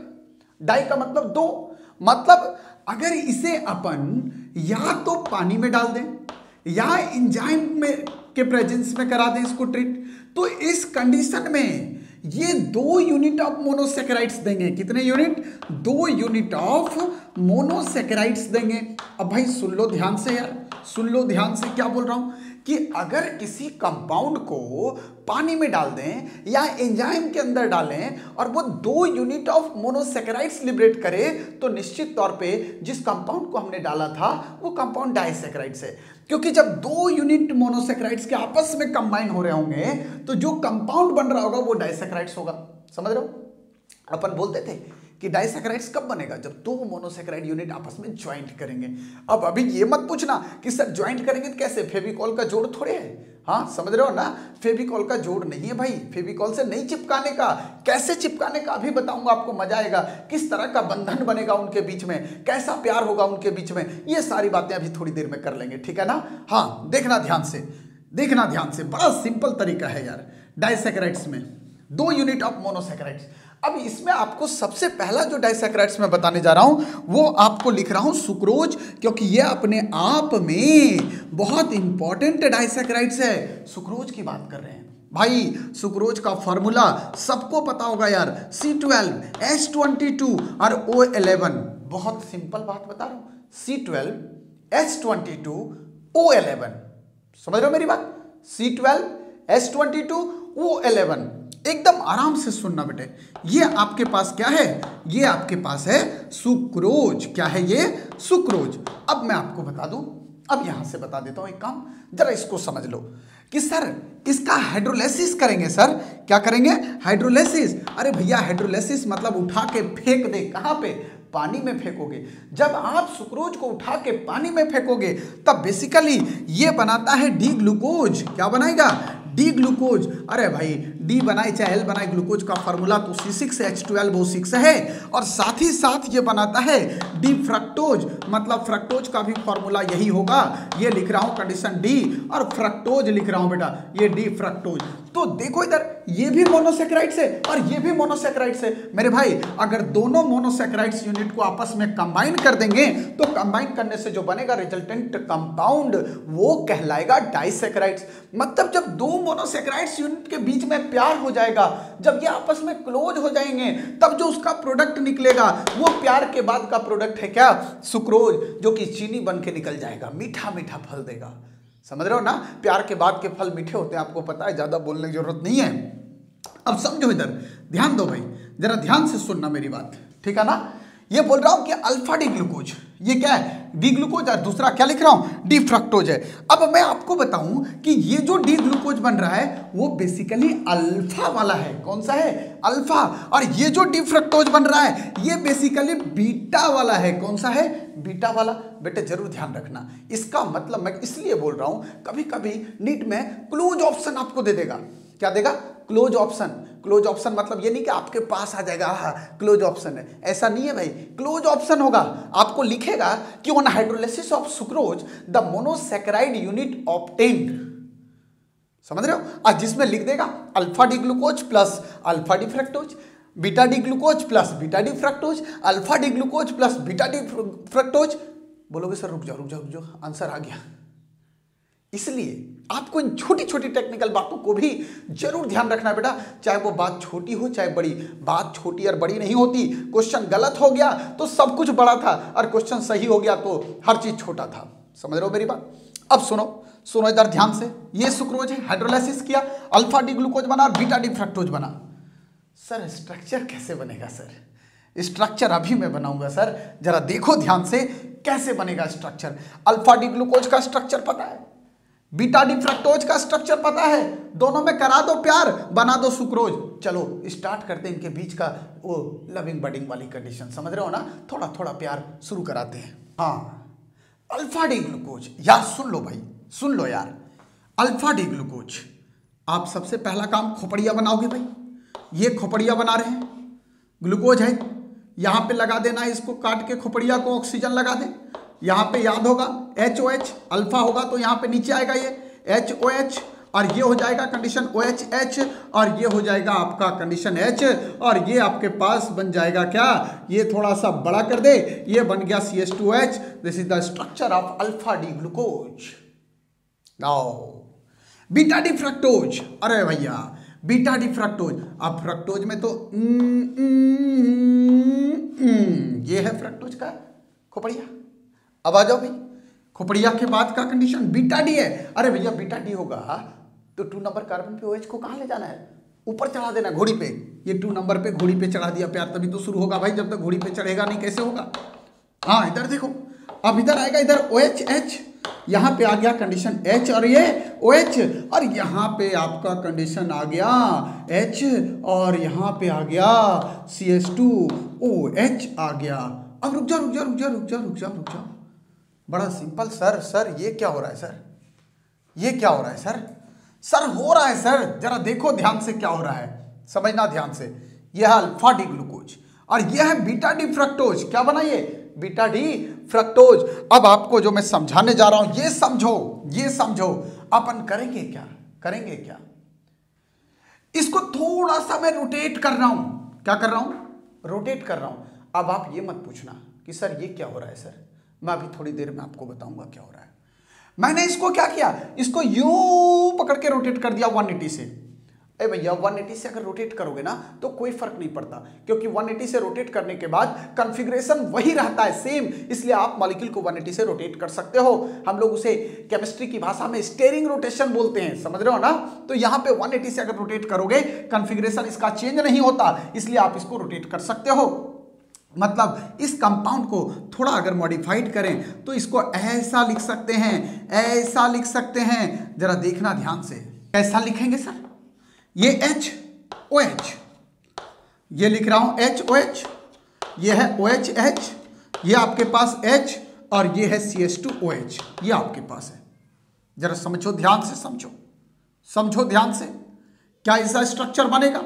डाई का मतलब दो, मतलब अगर इसे अपन या तो पानी में डाल दें या एंजाइम में के प्रेजेंस में करा दें इसको ट्रीट, तो इस कंडीशन में ये 2 यूनिट ऑफ मोनोसैकेराइड्स देंगे। कितने यूनिट? 2 यूनिट ऑफ मोनोसैकेराइड्स देंगे। अब भाई सुन लो ध्यान से यार, सुन लो ध्यान से क्या बोल रहा हूँ कि अगर किसी कंपाउंड को पानी में डाल दें या एंजाइम के अंदर डालें और वो 2 यूनिट ऑफ मोनोसैकेराइड्स लिबरेट करे, तो निश्चित तौर पे जिस कंपाउंड को हमने डाला था वो कंपाउंड डाइसैकेराइड्स है। क्योंकि जब 2 यूनिट मोनोसैकेराइड्स के आपस में कंबाइन हो रहे होंगे तो जो कंपाउंड बन रहा होगा वो डाइसैकेराइड्स होगा। समझ रहे हो? अपन बोलते थे कि डाइसैकेराइड्स कब बनेगा? जब 2 मोनोसैकेराइड यूनिट आपस में ज्वाइंट करेंगे। अब अभी ये मत पूछना कि सर ज्वाइंट करेंगे तो कैसे, फेविकॉल का जोड़ थोड़े है। हाँ समझ रहे हो ना, फेविकॉल का जोड़ नहीं है भाई, फेविकॉल से नहीं चिपकाने का। कैसे चिपकाने का अभी बताऊंगा आपको, मजा आएगा। किस तरह का बंधन बनेगा उनके बीच में, कैसा प्यार होगा उनके बीच में, ये सारी बातें अभी थोड़ी देर में कर लेंगे, ठीक है ना। हाँ देखना ध्यान से, देखना ध्यान से, बड़ा सिंपल तरीका है यार। डाइसैकेराइड्स में 2 यूनिट ऑफ मोनोसैकेराइड्स। अब इसमें आपको सबसे पहला जो डाइसैकेराइड्स में बताने जा रहा हूं वो आपको लिख रहा हूं सुक्रोज, क्योंकि ये अपने आप में बहुत इंपॉर्टेंट डाइसैकेराइड्स है। सुक्रोज की बात कर रहे हैं भाई सुक्रोज का फॉर्मूला सबको पता होगा यार, C12 S22 और O11। बहुत सिंपल बात बता रहा हूं, C12 S22 O11, समझ रहे हो मेरी बात? C12 S22 O11 एकदम आराम से सुनना बेटे। ये आपके पास क्या है? ये आपके पास है सुक्रोज। क्या है ये? सुक्रोज। अब मैं आपको बता दूं, अब यहां से बता देता हूं एक काम, जरा इसको समझ लो कि सर इसका हाइड्रोलाइसिस करेंगे। सर क्या करेंगे? हाइड्रोलाइसिस। अरे भैया हाइड्रोलाइसिस मतलब उठा के फेंक दे। कहाँ पे? पानी में फेंकोगे। जब आप सुक्रोज को उठा के पानी में फेंकोगे तब बेसिकली ये बनाता है डी ग्लूकोज। क्या बनाएगा? D glucose. अरे भाई डी बनाए चाहे एल बनाए, ग्लूकोज का फॉर्मूला तो C6H12O6 है। और साथ ही साथ ये बनाता है डी फ्रक्टोज, मतलब फ्रक्टोज का भी फॉर्मूला यही होगा। ये लिख रहा हूँ कंडीशन डी और फ्रक्टोज लिख रहा हूँ बेटा, ये डी फ्रक्टोज। तो देखो इधर ये भी मोनोसेक्राइड्स है और ये भी मोनोसेक्राइड्स है। मेरे भाई अगर दोनों मोनोसेक्राइड्स यूनिट को आपस में कंबाइन कर देंगे तो कंबाइन करने से जो बनेगा रिजल्टेंट कंपाउंड, वो कहलाएगा डाइसेक्राइड्स। मतलब जब दो मोनोसेक्राइड्स यूनिट के बीच में प्यार हो जाएगा, जब ये आपस में क्लोज हो जाएंगे, तब जो उसका प्रोडक्ट निकलेगा वो प्यार के बाद का प्रोडक्ट है क्या? सुक्रोज, जो कि चीनी बन के निकल जाएगा, मीठा मीठा फल देगा। समझ रहे हो ना? प्यार के बाद के फल मीठे होते हैं, आपको पता है, ज्यादा बोलने की जरूरत नहीं है। अब समझो, इधर ध्यान दो भाई, जरा ध्यान से सुनना मेरी बात, ठीक है ना? ये बोल रहा हूं कि अल्फा डी ग्लूकोज, ये क्या है? D glucose. और दूसरा क्या लिख रहा हूं? डी फ्रक्टोज है। अब मैं आपको बताऊं कि ये जो डी ग्लूकोज बन रहा है वो बेसिकली अल्फा वाला है। कौन सा है? अल्फा। और ये जो डी फ्रक्टोज बन रहा है ये बेसिकली बीटा वाला है। कौन सा है? बीटा वाला। बेटे जरूर ध्यान रखना, इसका मतलब मैं इसलिए बोल रहा हूं, कभी कभी नीट में क्लोज ऑप्शन आपको दे देगा। क्या देगा? Close option. क्लोज ऑप्शन मतलब ये नहीं कि आपके पास आ जाएगा, हाँ क्लोज ऑप्शन है, ऐसा नहीं है भाई। क्लोज ऑप्शन होगा, आपको लिखेगा कि on hydrolysis of sucrose the monosaccharide unit obtained, समझ रहे हो? आज जिसमें लिख देगा alpha D glucose plus alpha D fructose, beta D glucose plus beta D fructose, alpha D glucose plus beta D fructose. बोलोगे सर रुक जाओ रुक जाओ रुक जाओ, आंसर आ गया। इसलिए आपको इन छोटी छोटी टेक्निकल बातों को भी जरूर ध्यान रखना बेटा, चाहे वो बात छोटी हो चाहे बड़ी। बात छोटी और बड़ी नहीं होती। क्वेश्चन गलत हो गया तो सब कुछ बड़ा था और क्वेश्चन सही हो गया तो हर चीज छोटा था। समझ रहे हो मेरी बात? अब सुनो सुनो इधर ध्यान से, ये सुक्रोज है, हाइड्रोलाइसिस किया, अल्फा डी ग्लूकोज बना और बीटा डी फ्रक्टोज बना। सर स्ट्रक्चर कैसे बनेगा? सर स्ट्रक्चर अभी मैं बनाऊंगा। सर जरा देखो ध्यान से कैसे बनेगा स्ट्रक्चर। अल्फा डी ग्लूकोज का स्ट्रक्चर पता है, बीटा डी फ्रक्टोज का स्ट्रक्चर पता है, दोनों में करा दो प्यार, बना दो सुक्रोज। चलो स्टार्ट करते हैं इनके बीच का वो लविंग बडिंग वाली कंडीशन, समझ रहे हो ना? थोड़ा थोड़ा प्यार शुरू कराते हैं। हाँ अल्फा डी ग्लूकोज, यार सुन लो भाई, सुन लो यार। अल्फा डी ग्लूकोज, आप सबसे पहला काम खोपड़िया बनाओगे भाई। ये खोपड़िया बना रहे हैं, ग्लूकोज है, यहाँ पे लगा देना है, इसको काट के खोपड़िया को ऑक्सीजन लगा दें। यहाँ पे याद होगा HOH, अल्फा होगा तो यहाँ पे नीचे आएगा ये HOH और ये हो जाएगा कंडीशन OHH और ये हो जाएगा आपका कंडीशन H और ये आपके पास बन जाएगा क्या? ये थोड़ा सा बड़ा कर दे, ये बन गया CH2H। This is the structure of alpha D glucose. Now beta D fructose, अरे भैया बीटा डी फ्रक्टोज। अब फ्रक्टोज में तो ये है फ्रक्टोज का खोपड़िया। अब आ जाओ भाई, खोपड़िया के बाद का कंडीशन बीटा डी है। अरे भैया बीटा डी होगा तो 2 नंबर कार्बन पे OH को कहाँ ले जाना है? ऊपर चढ़ा देना घोड़ी पे। ये 2 नंबर पे घोड़ी पे चढ़ा दिया प्यार, तभी तो शुरू होगा भाई, जब तक घोड़ी पे चढ़ेगा नहीं कैसे होगा? हाँ इधर देखो, अब इधर आएगा, इधर OHH, यहाँ पे आ गया कंडीशन H और ये OH और यहाँ पे आपका कंडीशन आ गया H और यहाँ पे आ गया CH2OH आ गया। अब रुक जाओ रुक जाओ रुक जाओ रुक जाओ रुक जाओ रुक जाओ, बड़ा सिंपल। सर सर ये क्या हो रहा है? सर ये क्या हो रहा है? सर सर हो रहा है सर, जरा देखो ध्यान से क्या हो रहा है, समझना ध्यान से। यह है अल्फा डी ग्लूकोज और यह है बीटा डी फ्रक्टोज। क्या बना ये? Beta D fructose. अब आपको जो मैं समझाने जा रहा हूं ये समझो, ये समझो। अपन करेंगे क्या? करेंगे क्या? इसको थोड़ा सा मैं रोटेट कर रहा हूं। क्या कर रहा हूं? रोटेट कर रहा हूं। अब आप ये मत पूछना कि सर ये क्या हो रहा है। सर मैं अभी थोड़ी देर में आपको बताऊंगा क्या हो रहा है। मैंने इसको क्या किया? इसको यू पकड़ के रोटेट कर दिया 180 से। ए भैया 180 से अगर रोटेट करोगे ना तो कोई फर्क नहीं पड़ता, क्योंकि 180 से रोटेट करने के बाद कॉन्फ़िगरेशन वही रहता है सेम, इसलिए आप मॉलिक्यूल को 180 से रोटेट कर सकते हो। हम लोग उसे केमिस्ट्री की भाषा में स्टेरिंग रोटेशन बोलते हैं, समझ रहे हो ना। तो यहाँ पे 180 से अगर रोटेट करोगे कॉन्फ़िगरेशन इसका चेंज नहीं होता, इसलिए आप इसको रोटेट कर सकते हो। मतलब इस कंपाउंड को थोड़ा अगर मॉडिफाइड करें तो इसको ऐसा लिख सकते हैं, ऐसा लिख सकते हैं, जरा देखना ध्यान से कैसा लिखेंगे सर। ये एच ओ एच, ये लिख रहा हूं एच ओ एच, ये है ओ एच एच, ये आपके पास एच और ये है C H two O H, ये आपके पास है। जरा समझो ध्यान से, समझो समझो ध्यान से, क्या ऐसा स्ट्रक्चर बनेगा?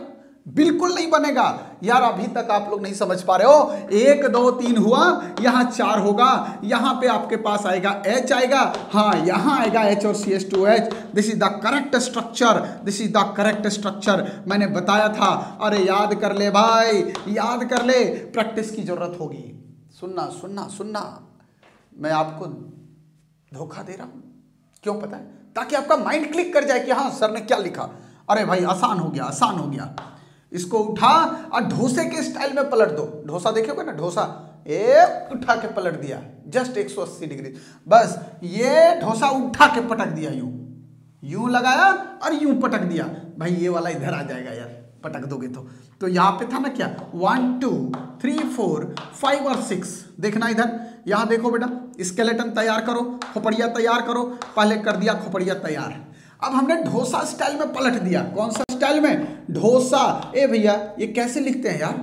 बिल्कुल नहीं बनेगा यार, अभी तक आप लोग नहीं समझ पा रहे हो। 1 2 3 हुआ, यहाँ 4 होगा, यहाँ पे आपके पास आएगा H आएगा, हाँ यहाँ आएगा H और CH2H। This is the correct structure, this is the correct structure, मैंने बताया था। अरे याद कर ले भाई, याद कर ले, प्रैक्टिस की जरूरत होगी। सुनना सुनना सुनना, मैं आपको धोखा दे रहा हूँ, क्यों पता है? ताकि आपका माइंड क्लिक कर जाए कि हाँ सर ने क्या लिखा, अरे भाई आसान हो गया, आसान हो गया। इसको उठा और डोसे के स्टाइल में पलट दो, डोसा देखोगे ना डोसा, एक उठा के पलट दिया जस्ट 180 डिग्री, बस ये डोसा उठा के पटक दिया, यूं यूं लगाया और यूं पटक दिया। भाई ये वाला इधर आ जाएगा यार, पटक दोगे तो यहाँ पे था ना क्या, 1 2 3 4 5 और 6, देखना इधर, यहाँ देखो बेटा, स्केलेटन तैयार करो, खोपड़िया तैयार करो, पहले कर दिया खोपड़िया तैयार, अब हमने डोसा स्टाइल में पलट दिया। कौन सा स्टाइल में? डोसा। ए भैया ये कैसे लिखते हैं यार,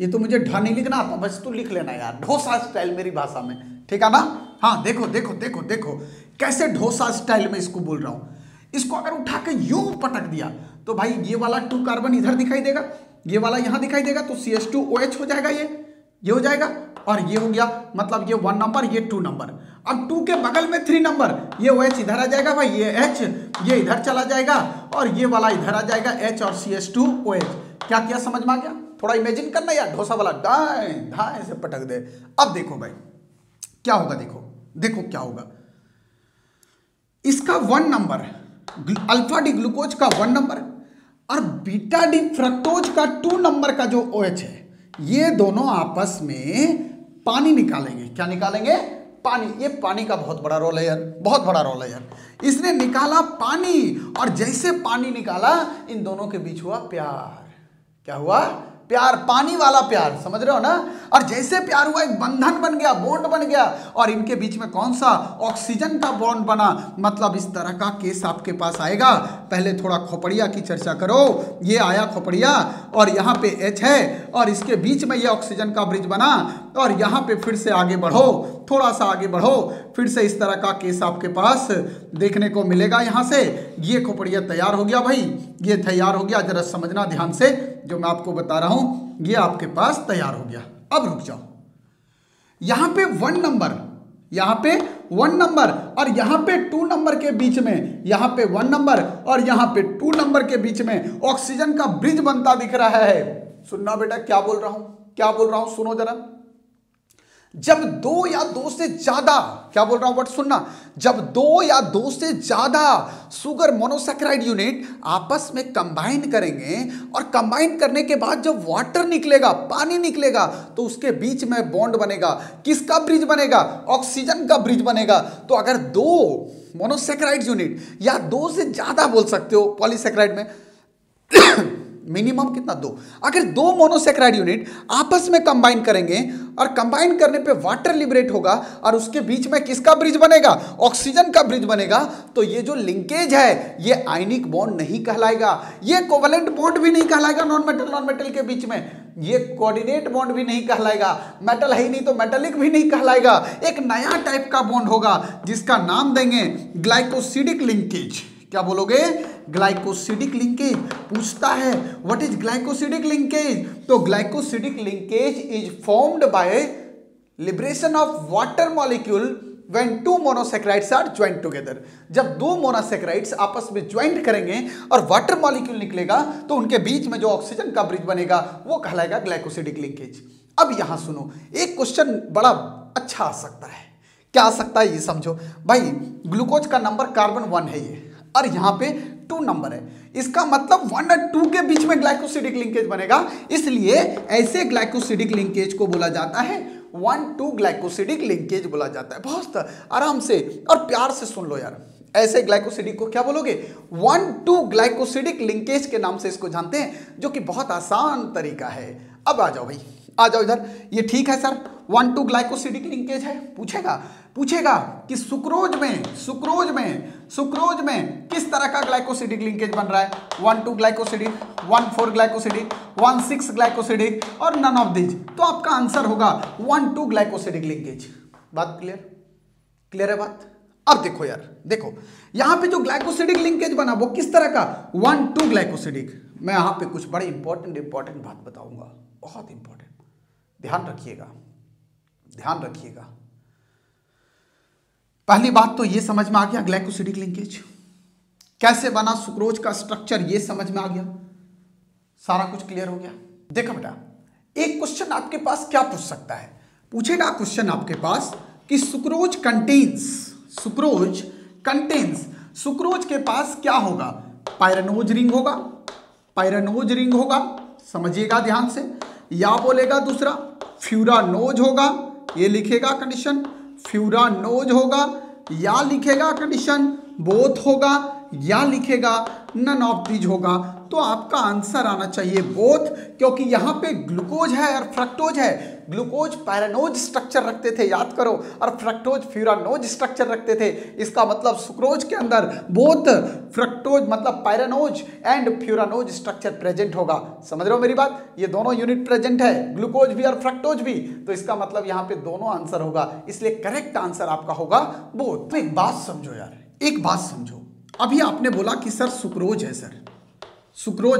ये तो मुझे ढा नहीं लिखना आता, बस तू लिख लेना यार, डोसा स्टाइल मेरी भाषा में, ठीक है ना। हाँ देखो देखो देखो देखो कैसे डोसा स्टाइल में इसको बोल रहा हूँ। इसको अगर उठा के यूं पटक दिया तो भाई ये वाला 2 कार्बन इधर दिखाई देगा, ये वाला यहाँ दिखाई देगा, तो CH2OH हो जाएगा, ये हो जाएगा और ये हो गया, मतलब ये 1 नंबर, ये 2 नंबर। अब 2 के बगल में 3 नंबर, ये OH इधर आ जाएगा भाई, ये H ये इधर चला जाएगा और ये वाला इधर आ जाएगा, H और CH2OH। क्या किया, समझ में आ गया? थोड़ा इमेजिन करना यार, डोसा वाला दाएं दाएं से पटक दे। अब देखो भाई क्या होगा, देखो देखो क्या होगा। इसका 1 नंबर, अल्फा डी ग्लूकोज का 1 नंबर और बीटा डी फ्रक्टोज का 2 नंबर का जो OH है, ये दोनों आपस में पानी निकालेंगे। क्या निकालेंगे? पानी। ये पानी का बहुत बड़ा रोल है यार, बहुत बड़ा रोल है यार। इसने निकाला पानी और जैसे पानी निकाला इन दोनों के बीच हुआ प्यार। क्या हुआ? प्यार, पानी वाला प्यार, समझ रहे हो ना। और जैसे प्यार हुआ एक बंधन बन गया, बॉन्ड बन गया और इनके बीच में कौन सा ऑक्सीजन का बॉन्ड बना। मतलब इस तरह का केस आपके पास आएगा। पहले थोड़ा खोपड़िया की चर्चा करो। ये आया खोपड़िया और यहाँ पे H है और इसके बीच में ये ऑक्सीजन का ब्रिज बना और यहाँ पे फिर से आगे बढ़ो, थोड़ा सा आगे बढ़ो, फिर से इस तरह का केस आपके पास देखने को मिलेगा। यहाँ से ये खोपड़िया तैयार हो गया भाई, ये तैयार हो गया। जरा समझना ध्यान से जो मैं आपको बता रहा हूं, ये आपके पास तैयार हो गया। अब रुक जाओ, यहां पे 1 नंबर, यहां पे 1 नंबर और यहां पे 2 नंबर के बीच में, यहां पे 1 नंबर और यहां पे 2 नंबर के बीच में ऑक्सीजन का ब्रिज बनता दिख रहा है। सुनना बेटा क्या बोल रहा हूं, क्या बोल रहा हूं, सुनो जरा। जब 2 या 2 से ज्यादा, क्या बोल रहा हूं बट सुनना, जब 2 या 2 से ज्यादा सुगर मोनोसैकेराइड यूनिट आपस में कंबाइन करेंगे और कंबाइन करने के बाद जब वाटर निकलेगा, पानी निकलेगा, तो उसके बीच में बॉन्ड बनेगा। किसका ब्रिज बनेगा? ऑक्सीजन का ब्रिज बनेगा। तो अगर 2 मोनोसैकेराइड यूनिट या 2 से ज्यादा बोल सकते हो, पॉलीसैकेराइड में मिनिमम कितना 2, अगर 2 मोनोसैकेराइड यूनिट आपस में कंबाइन करेंगे और कंबाइन करने पे वाटर लिबरेट होगा और उसके बीच में किसका ब्रिज बनेगा? ऑक्सीजन का ब्रिज बनेगा। तो ये जो लिंकेज है ये आयनिक बॉन्ड नहीं कहलाएगा, ये कोवेलेंट बॉन्ड भी नहीं कहलाएगा, नॉन मेटल के बीच में ये कोऑर्डिनेट बॉन्ड भी नहीं कहलाएगा, मेटल है ही नहीं तो मेटलिक भी नहीं कहलाएगा। एक नया टाइप का बॉन्ड होगा जिसका नाम देंगे ग्लाइकोसिडिक लिंकेज। क्या बोलोगे? Glycosidic linkage. पूछता है व्हाट इज ग्लाइकोसिडिक लिंकेज, तो glycosidic linkage is formed by liberation of water molecule When 2 monosaccharides are joint together. जब 2 मोनोसैकेराइड्स आपस में ज्वाइंट करेंगे और वाटर मॉलिक्यूल निकलेगा तो उनके बीच में जो ऑक्सीजन का ब्रिज बनेगा वो कहलाएगा ग्लाइकोसिडिक लिंकेज। अब यहां सुनो, एक क्वेश्चन बड़ा अच्छा आ सकता है। क्या आ सकता है ये समझो भाई, ग्लूकोज का नंबर कार्बन 1 है ये और यहाँ पे 2 नंबर है, इसका मतलब 1 और 2 के बीच में ग्लाइकोसिडिक लिंकेज बनेगा, इसलिए ऐसे ग्लाइकोसिडिक लिंकेज को बोला जाता है 1-2 ग्लाइकोसिडिक लिंकेज बोला जाता है। बहुत आराम से और प्यार से सुन लो यार, ऐसे ग्लाइकोसिडिक को क्या बोलोगे? 1-2 ग्लाइकोसिडिक लिंकेज के नाम से इसको जानते हैं, जो कि बहुत आसान तरीका है। अब आ जाओ भाई, आ जाओ इधर। ये ठीक है सर, 1-2 ग्लाइकोसिडिक लिंकेज है। पूछेगा कि सुक्रोज में किस तरह का ग्लाइकोसिडिक लिंकेज बन रहा है? 1-2 ग्लाइकोसिडिक, 1-4 ग्लाइकोसिडिक, 1-6 ग्लाइकोसिडिक और नन ऑफ दीज। तो आपका आंसर होगा 1-2 ग्लाइकोसिडिक लिंकेज। बात क्लियर है बात? अब देखो यार, देखो यहाँ पे जो ग्लाइकोसिडिक लिंकेज बना वो किस तरह का? 1-2 ग्लाइकोसिडिक। मैं यहाँ पे कुछ बड़ी इंपॉर्टेंट बात बताऊंगा, बहुत इंपॉर्टेंट, ध्यान रखिएगा। पहली बात तो ये समझ में आ गया ग्लाइकोसिडिक लिंकेज कैसे बना, सुक्रोज का स्ट्रक्चर ये समझ में आ गया, सारा कुछ क्लियर हो गया। देखो बेटा, एक क्वेश्चन आपके पास क्या पूछ सकता है? पूछेगा क्वेश्चन आपके पास कि सुक्रोज कंटेन्स, सुक्रोज के पास क्या होगा? पायरेनोज रिंग होगा, समझिएगा ध्यान से। या बोलेगा दूसरा फ्यूरानोज होगा, ये लिखेगा कंडीशन फ्यूरानोज होगा, या लिखेगा कंडीशन बोथ होगा, या लिखेगा नन ऑफ दीज होगा। तो आपका आंसर आना चाहिए बोथ, क्योंकि यहाँ पे ग्लूकोज है और फ्रक्टोज है। ग्लूकोज पायरेनोज स्ट्रक्चर रखते थे, याद करो, और फ्रक्टोज फ्यूरानोज स्ट्रक्चर रखते थे। इसका मतलब सुक्रोज के अंदर बोथ फ्रक्टोज मतलब pyranose and furanose structure present होगा। समझ रहे हो मेरी बात? ये दोनों यूनिट प्रेजेंट है, ग्लूकोज भी और फ्रक्टोज भी। तो इसका मतलब यहाँ पे दोनों आंसर होगा, इसलिए करेक्ट आंसर आपका होगा बोथ। एक बात समझो यार, एक बात समझो, अभी आपने बोला कि सर सुक्रोज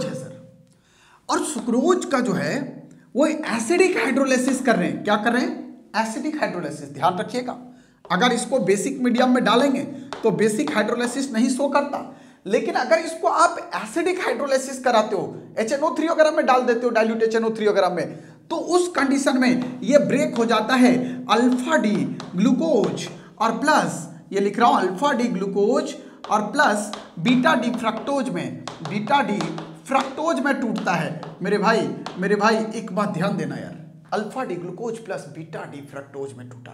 है सर, और सुक्रोज का जो है वो एसिडिक हाइड्रोलाइसिस कर रहे हैं। क्या कर रहे हैं? Acidic hydrolysis. ध्यान रखिएगा, अगर इसको बेसिक मीडियम में डालेंगे तो बेसिक हाइड्रोलाइसिस नहीं शो करता, लेकिन अगर इसको आप एसिडिक हाइड्रोलाइसिस कराते हो, HNO3 वगैरह में डाल देते हो, डाइल्यूट HNO3 वगैरह में, तो उस कंडीशन में ये ब्रेक हो जाता है अल्फा डी ग्लूकोज और प्लस, ये लिख रहा हूँ, अल्फा डी ग्लूकोज और प्लस बीटा डी फ्रक्टोज में टूटता है। मेरे भाई एक बात ध्यान देना यार, alpha D glucose plus beta D fructose में टूटा।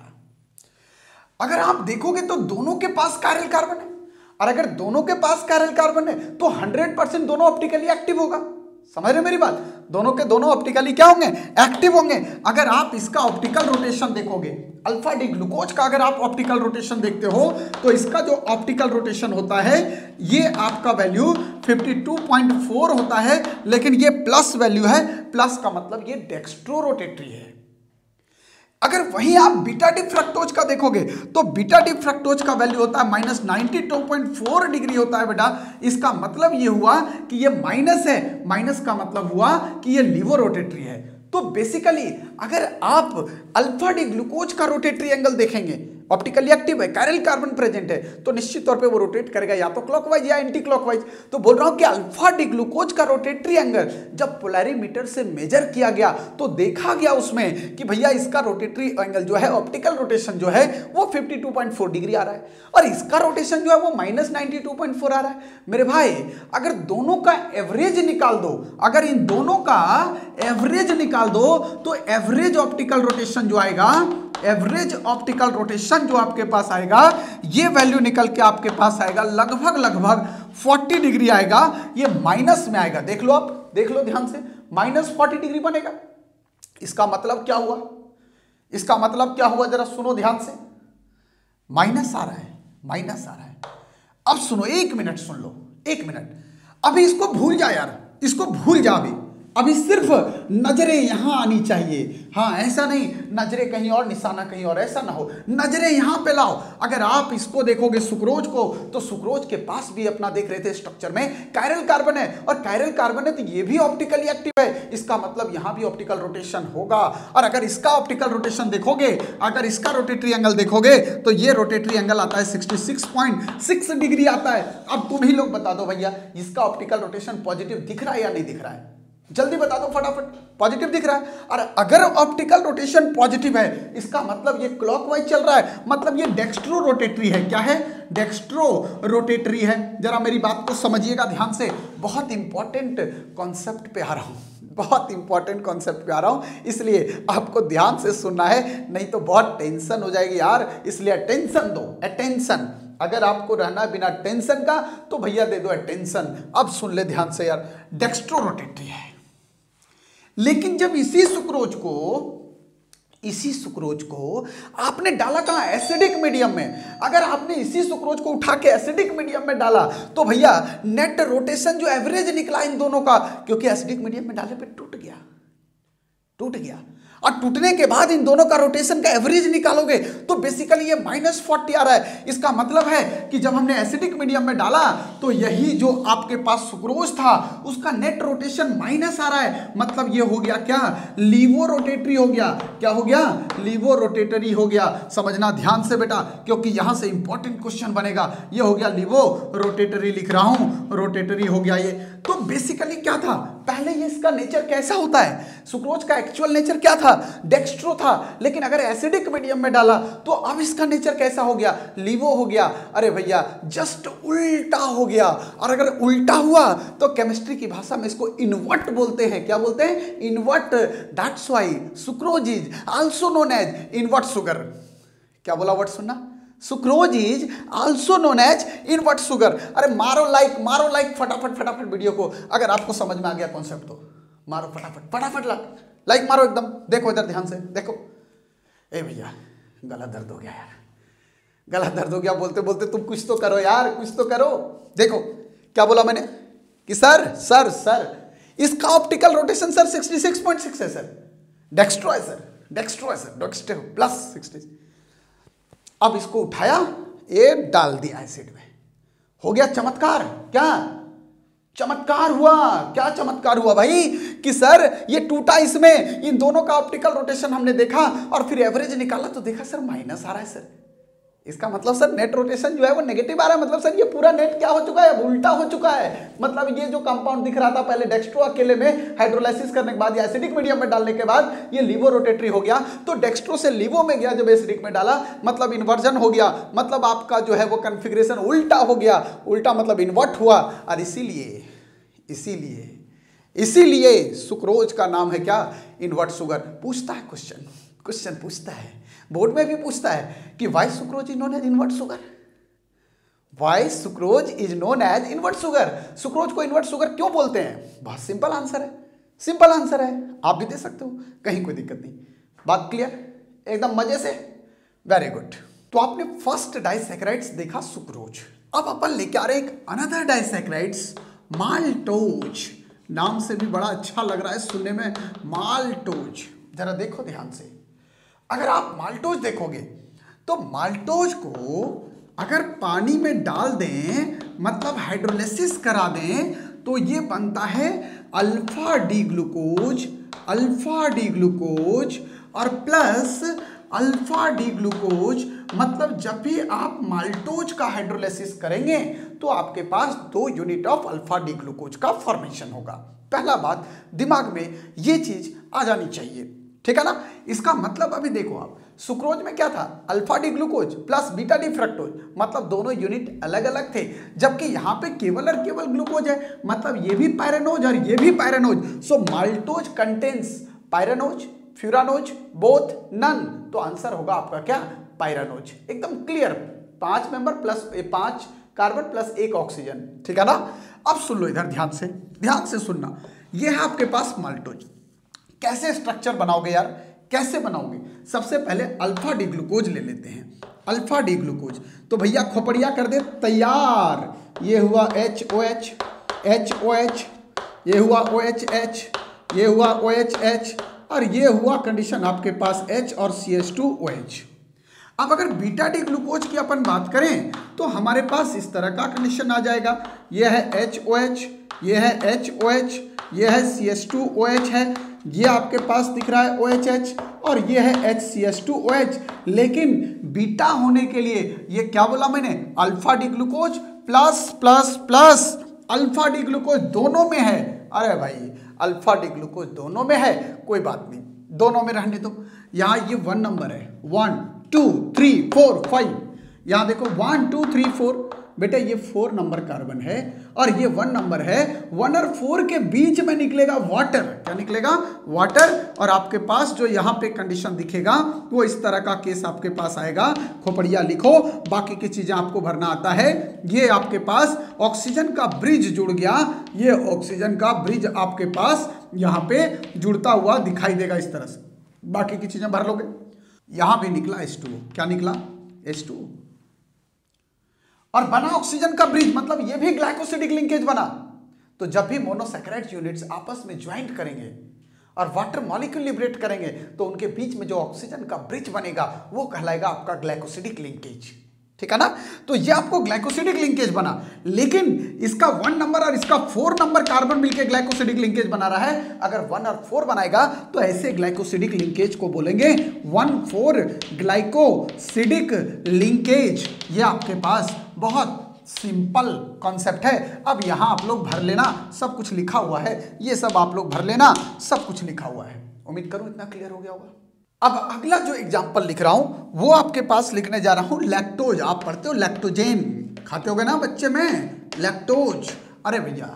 अगर आप देखोगे तो दोनों के पास कायरल कार्बन है, और अगर दोनों के पास कायरल कार्बन है तो 100% दोनों ऑप्टिकली एक्टिव होगा। समझ रहे मेरी बात? दोनों के दोनों ऑप्टिकली क्या होंगे? एक्टिव होंगे। अगर आप इसका ऑप्टिकल रोटेशन देखोगे, अल्फा डी ग्लूकोज का अगर आप ऑप्टिकल रोटेशन देखते हो, तो इसका जो ऑप्टिकल रोटेशन होता है ये आपका वैल्यू 52.4 होता है, लेकिन ये प्लस वैल्यू है। प्लस का मतलब ये डेक्स्ट्रो रोटेटरी है। अगर वहीं आप बीटा डी फ्रक्टोज का देखोगे तो बीटा डी फ्रक्टोज का वैल्यू होता है -92.4 डिग्री होता है बेटा। इसका मतलब ये हुआ कि ये माइनस है, माइनस का मतलब हुआ कि ये लीवो रोटेटरी है। तो बेसिकली अगर आप अल्फा डी ग्लूकोज का रोटेटरी एंगल देखेंगे, ऑप्टिकली एक्टिव है, कायरल कार्बन प्रेजेंट है, तो निश्चित तौर पे वो रोटेट करेगा या तो क्लॉकवाइज या एंटी क्लॉकवाइज। तो बोल रहा हूं कि अल्फा डी ग्लूकोज का रोटेटरी एंगल जब पोलैरिमीटर से मेजर किया गया तो देखा गया उसमें कि भैया इसका रोटेटरी एंगल जो है, ऑप्टिकल रोटेशन जो है वो 52.4 डिग्री आ रहा है, और इसका रोटेशन जो है वो -92.4 आ रहा है। मेरे भाई अगर दोनों का एवरेज निकाल दो, अगर इन दोनों का एवरेज निकाल दो तो एवरेज ऑप्टिकल रोटेशन जो आएगा, एवरेज ऑप्टिकल रोटेशन जो आपके पास आएगा, ये वैल्यू निकल के आपके पास आएगा लगभग 40 डिग्री आएगा। ये माइनस में आएगा, देख लो आप, देख लो ध्यान से, -40 डिग्री बनेगा। इसका मतलब क्या हुआ जरा सुनो ध्यान से, माइनस आ रहा है। अब सुनो, एक मिनट, अभी इसको भूल जा यार, इसको भूल जा। अभी सिर्फ नजरें यहां आनी चाहिए। हाँ, ऐसा नहीं नजरें कहीं और, निशाना कहीं और, ऐसा ना हो, नजरें यहां पे लाओ। अगर आप इसको देखोगे सुक्रोज को, तो सुक्रोज के पास भी अपना देख रहे थे स्ट्रक्चर में कायरल कार्बन है, और कायरल कार्बन है तो ये भी ऑप्टिकली एक्टिव है। इसका मतलब यहाँ भी ऑप्टिकल रोटेशन होगा। और अगर इसका ऑप्टिकल रोटेशन देखोगे, अगर इसका रोटेटरी एंगल देखोगे तो ये रोटेटरी एंगल आता है 66.6 डिग्री आता है। अब तुम ही लोग बता दो भैया, इसका ऑप्टिकल रोटेशन पॉजिटिव दिख रहा है या नहीं दिख रहा है? जल्दी बता दो फटाफट। पॉजिटिव दिख रहा है, और अगर ऑप्टिकल रोटेशन पॉजिटिव है इसका मतलब ये क्लॉकवाइज चल रहा है, मतलब ये डेक्स्ट्रो रोटेटरी है। क्या है? डेक्स्ट्रो रोटेटरी है। जरा मेरी बात को समझिएगा ध्यान से, बहुत इंपॉर्टेंट कॉन्सेप्ट पे आ रहा हूँ, बहुत इंपॉर्टेंट कॉन्सेप्ट पे आ रहा हूँ, इसलिए आपको ध्यान से सुनना है, नहीं तो बहुत टेंशन हो जाएगी यार। इसलिए अटेंशन दो, अटेंशन। अगर आपको रहना बिना टेंशन का तो भैया दे दो अटेंशन। अब सुन ले ध्यान से यार, डेक्स्ट्रो रोटेटरी है, लेकिन जब इसी सुक्रोज को आपने डाला कहाँ? एसिडिक मीडियम में। अगर आपने इसी सुक्रोज को उठा के एसिडिक मीडियम में डाला तो भैया नेट रोटेशन जो एवरेज निकला इन दोनों का, क्योंकि एसिडिक मीडियम में डाले पे टूट गया, और टूटने के बाद इन दोनों का रोटेशन का एवरेज निकालोगे तो बेसिकली ये -40 आ रहा है। इसका मतलब है कि जब हमने एसिडिक मीडियम में डाला तो यही जो आपके पास सुक्रोज था उसका नेट रोटेशन माइनस आ रहा है, मतलब ये हो गया क्या? लीवो रोटेटरी हो गया। क्या हो गया? लीवो रोटेटरी हो गया। समझना ध्यान से बेटा, क्योंकि यहाँ से इंपॉर्टेंट क्वेश्चन बनेगा। ये हो गया लीवो रोटेटरी, लिख रहा हूँ रोटेटरी हो गया ये। तो बेसिकली क्या था पहले, ये इसका नेचर कैसा होता है? सुक्रोज का एक्चुअल नेचर क्या था? डेक्स्ट्रो था, लेकिन अगर एसिडिक मीडियम में डाला तो अब इसका नेचर कैसा हो गया? लीवो हो गया। अरे भैया जस्ट उल्टा हो गया, और अगर उल्टा हुआ तो केमिस्ट्री की भाषा में इसको इनवर्ट बोलते हैं। क्या बोलते हैं? Invert. That's why sucrose is also known as invert sugar. क्या बोला वर्ड सुनना? Sucrose is also known as invert sugar. अरे मारो लाइक फटाफट वीडियो को, अगर आपको समझ में आ गया कॉन्सेप्ट तो मारो फटाफट लाइक मारो एकदम। देखो इधर ध्यान से देखो, ए भैया गला दर्द हो गया यार, गला दर्द हो गया बोलते बोलते, तुम कुछ तो करो यार, कुछ तो करो। देखो क्या बोला मैंने कि सर इसका ऑप्टिकल रोटेशन सर 66.6 है सर, डेक्स्ट्रो प्लस 60। अब इसको उठाया ये डाल दिया एसिड में, हो गया चमत्कार। क्या चमत्कार हुआ? क्या चमत्कार हुआ भाई कि सर ये टूटा, इसमें इन दोनों का ऑप्टिकल रोटेशन हमने देखा और फिर एवरेज निकाला तो देखा सर माइनस आ रहा है सर। इसका मतलब सर नेट रोटेशन जो है वो नेगेटिव आ रहा है, मतलब सर ये पूरा नेट क्या हो चुका है? उल्टा हो चुका है। मतलब ये जो कंपाउंड दिख रहा था पहले डेक्स्ट्रो अकेले में हाइड्रोलाइसिस करने के बाद या एसिडिक मीडियम में डालने के बाद ये लीवो रोटेटरी हो गया, तो डेक्स्ट्रो से लीवो में गया जब एसिडिक में डाला, मतलब इन्वर्जन हो गया, मतलब आपका जो है वो कन्फिग्रेशन उल्टा हो गया। उल्टा मतलब इन्वर्ट हुआ, और इसीलिए सुक्रोज का नाम है क्या? Invert sugar. पूछता है क्वेश्चन पूछता है, बोर्ड में भी पूछता है कि why sucrose is known as invert sugar, why sucrose is known as invert sugar. Sucrose को इनवर्ट सुगर क्यों बोलते हैं? बहुत सिंपल आंसर है, सिंपल आंसर है, आप भी दे सकते हो, कहीं कोई दिक्कत नहीं। बात क्लियर एकदम मजे से? Very good. तो आपने फर्स्ट डाइसैकेराइड्स देखा सुक्रोज, अब अपन लेके आ रहे एक अनदर डाइसैकेराइड्स माल्टोज। नाम से भी बड़ा अच्छा लग रहा है सुनने में, माल्टोज। जरा देखो ध्यान से, अगर आप माल्टोज देखोगे तो माल्टोज को अगर पानी में डाल दें, मतलब हाइड्रोलाइसिस करा दें, तो ये बनता है अल्फा डी ग्लूकोज और प्लस अल्फा डी ग्लूकोज। मतलब जब भी आप माल्टोज का हाइड्रोलाइसिस करेंगे तो आपके पास 2 unit of alpha D glucose का फॉर्मेशन होगा। पहला बात दिमाग में ये चीज आ जानी चाहिए, ठीक है ना। इसका मतलब अभी देखो आप, सुक्रोज में क्या था? Alpha D glucose plus beta D fructose, मतलब दोनों यूनिट अलग अलग थे, जबकि यहाँ पे केवल और केवल ग्लूकोज है, मतलब ये भी पायरेनोज और ये भी pyranose. So maltose contains pyranose, furanose, both, none. तो आंसर होगा आपका क्या? पायरेनोज। एकदम clear. 5 member plus 5 carbon plus 1 oxygen, ठीक है ना। अब सुन लो इधर ध्यान से सुनना, ये है आपके पास माल्टोज। कैसे स्ट्रक्चर बनाओगे यार, कैसे बनाओगे? सबसे पहले अल्फा डी ग्लूकोज ले लेते हैं, अल्फा डी ग्लूकोज। तो भैया खोपड़िया कर दे तैयार, ये हुआ HOH, ये हुआ OHH, ये हुआ OHH, और ये हुआ कंडीशन आपके पास H और CH2OH। अब अगर बीटा डी ग्लूकोज की अपन बात करें तो हमारे पास इस तरह का कंडीशन आ जाएगा, ये है HOH, ये है HOH, ये है CH2OH है, ये आपके पास दिख रहा है OHH, और ये है HCH2OH। लेकिन बीटा होने के लिए ये क्या बोला मैंने? Alpha D glucose plus plus plus alpha D glucose दोनों में है। अरे भाई अल्फा डी ग्लूकोज दोनों में है, कोई बात नहीं दोनों में रहने दो। यहाँ ये वन नंबर है, 1 2 3 4 5। यहाँ देखो 1 2 3 4, बेटा ये 4 नंबर कार्बन है और ये 1 नंबर है। 1 और 4 के बीच में निकलेगा वाटर, क्या निकलेगा वाटर। और आपके पास जो यहाँ पे कंडीशन दिखेगा वो इस तरह का केस आपके पास आएगा। खोपड़िया लिखो, बाकी की चीजें आपको भरना आता है। ये आपके पास ऑक्सीजन का ब्रिज जुड़ गया, ये ऑक्सीजन का ब्रिज आपके पास यहाँ पे जुड़ता हुआ दिखाई देगा इस तरह से। बाकी की चीजें भर लोगे। यहाँ भी निकला H2O, क्या निकला H2O, और बना ऑक्सीजन का ब्रिज, मतलब ये भी ग्लाइकोसिडिक लिंकेज बना। तो जब भी मोनोसैकेराइड यूनिट्स आपस में ज्वाइंट करेंगे और वाटर मॉलिक्यूल लिबरेट करेंगे तो उनके बीच में जो ऑक्सीजन का ब्रिज बनेगा वो कहलाएगा आपका ग्लाइकोसिडिक लिंकेज, ठीक है ना। तो ये आपको ग्लाइकोसिडिक लिंकेज बना, लेकिन इसका 1 नंबर और इसका 4 नंबर कार्बन मिलकर ग्लाइकोसिडिक लिंकेज बना रहा है। अगर 1 और 4 बनाएगा तो ऐसे ग्लाइकोसिडिक लिंकेज को बोलेंगे 1 4 ग्लाइकोसिडिक लिंकेज। ये आपके पास बहुत सिंपल कॉन्सेप्ट है। अब यहाँ आप लोग भर लेना, सब कुछ लिखा हुआ है, ये सब आप लोग भर लेना, सब कुछ लिखा हुआ है। उम्मीद करूँ इतना क्लियर हो गया होगा। अब अगला जो एग्जाम्पल लिख रहा हूँ वो आपके पास लिखने जा रहा हूँ लैक्टोज। आप पढ़ते हो लैक्टोजेन, खाते होगे ना बच्चे में लैक्टोज। अरे भैया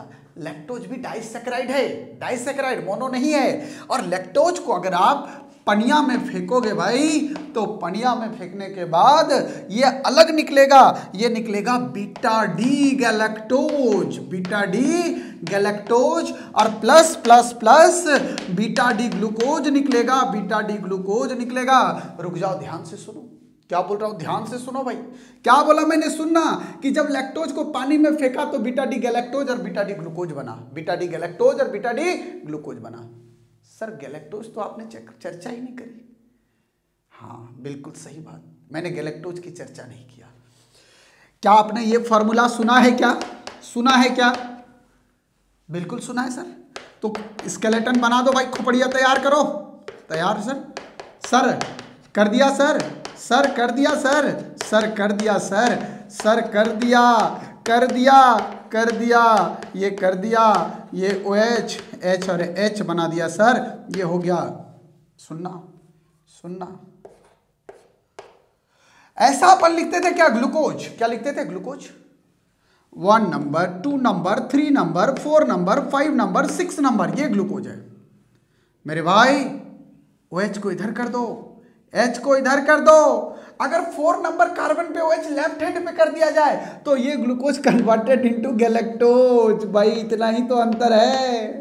लैक्टोज भी डाइसैकेराइड है, डाइसैकेराइड मोनो नहीं है। और लैक्टोज को अगर आप पनिया में फेंकोगे भाई तो पनिया में फेंकने के बाद ये अलग निकलेगा, ये निकलेगा beta D galactose, beta D galactose और plus plus plus beta D glucose निकलेगा, बीटा डी ग्लूकोज निकलेगा। रुक जाओ, ध्यान से सुनो क्या बोल रहा हूँ, ध्यान से सुनो भाई क्या बोला मैंने, सुनना। कि जब लैक्टोज को पानी में फेंका तो बीटा डी गैलेक्टोज और बीटा डी ग्लूकोज बना, बीटा डी गैलेक्टोज और बीटा डी ग्लूकोज बना। सर गैलेक्टोज तो आपने चर्चा ही नहीं करी। हाँ बिल्कुल सही बात, मैंने गैलेक्टोज की चर्चा नहीं किया। क्या आपने ये फॉर्मूला सुना है, क्या सुना है, क्या बिल्कुल सुना है सर। तो स्केलेटन बना दो भाई, खोपड़िया तैयार करो। तैयार सर, सर कर दिया सर, सर कर दिया सर, सर कर दिया सर, सर कर दिया, कर दिया, कर दिया, ये कर दिया, ये OH, H और H बना दिया सर, ये हो गया। सुनना सुनना, ऐसा अपन लिखते थे क्या ग्लूकोज, क्या लिखते थे glucose. 1 number 2 number 3 number 4 number 5 number 6 number, ये ग्लूकोज है मेरे भाई। OH को इधर कर दो, H को इधर कर दो। अगर 4 नंबर कार्बन पे OH लेफ्ट हैंड पे कर दिया जाए तो ये ग्लूकोज कन्वर्टेड इनटू गैलेक्टोज। भाई इतना ही तो अंतर है,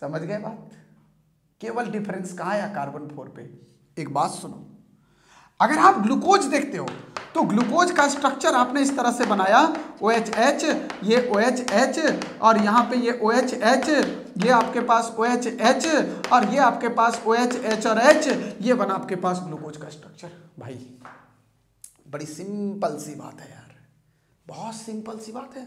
समझ गए बात। केवल डिफरेंस कहाँ आया कार्बन 4 पे। एक बात सुनो, अगर आप ग्लूकोज देखते हो तो ग्लूकोज का स्ट्रक्चर आपने इस तरह से बनाया, OHH, ये OHH और यहाँ पे ये OHH, ये आपके पास OHH और ये आपके पास OHH और H, ये बना आपके पास ग्लूकोज का स्ट्रक्चर। भाई बड़ी सिंपल सी बात है यार, बहुत सिंपल सी बात है।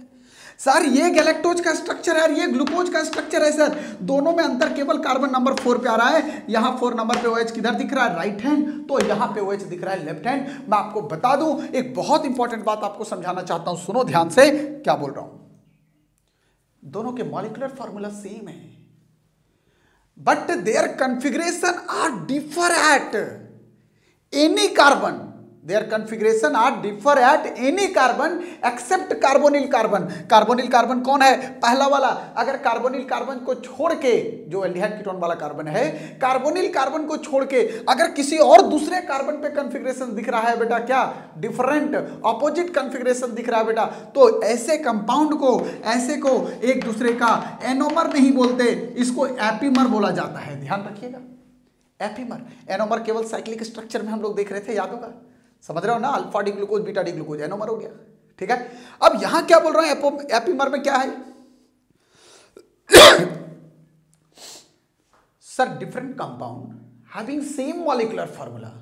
सर ये गैलेक्टोज का स्ट्रक्चर है और ये ग्लूकोज का स्ट्रक्चर है सर, दोनों में अंतर केवल कार्बन नंबर 4 पे आ रहा है। यहाँ 4 नंबर पे OH किधर दिख रहा है, राइट हैंड, तो यहाँ पे OH दिख रहा है लेफ्ट हैंड। मैं आपको बता दूं एक बहुत इंपॉर्टेंट बात आपको समझाना चाहता हूं, सुनो ध्यान से क्या बोल रहा हूं। दोनों के मॉलिक्यूलर फॉर्मूला सेम है but their configuration are differ at any carbon, Their configuration are differ at any carbon except carbonyl carbon। Carbonyl carbon कौन है, पहला वाला। अगर कार्बोनिल कार्बन को छोड़ के, जो एल्डिहाइड कीटोन वाला कार्बन है, कार्बोनिल कार्बन को छोड़ के अगर किसी और दूसरे कार्बन पे कन्फिग्रेशन दिख रहा है बेटा, क्या डिफरेंट ऑपोजिट कन्फिग्रेशन दिख रहा है बेटा, तो ऐसे कंपाउंड को, ऐसे को एक दूसरे का एनोमर नहीं बोलते, इसको एपीमर बोला जाता है। ध्यान रखिएगा एपीमर। एनोमर केवल साइक्लिक स्ट्रक्चर में हम लोग देख रहे थे, याद होगा, समझ रहे हो ना, alpha D glucose beta D glucose anomer हो गया, ठीक है। अब यहां क्या बोल रहा है, एपीमर में क्या है sir, different compound having same molecular formula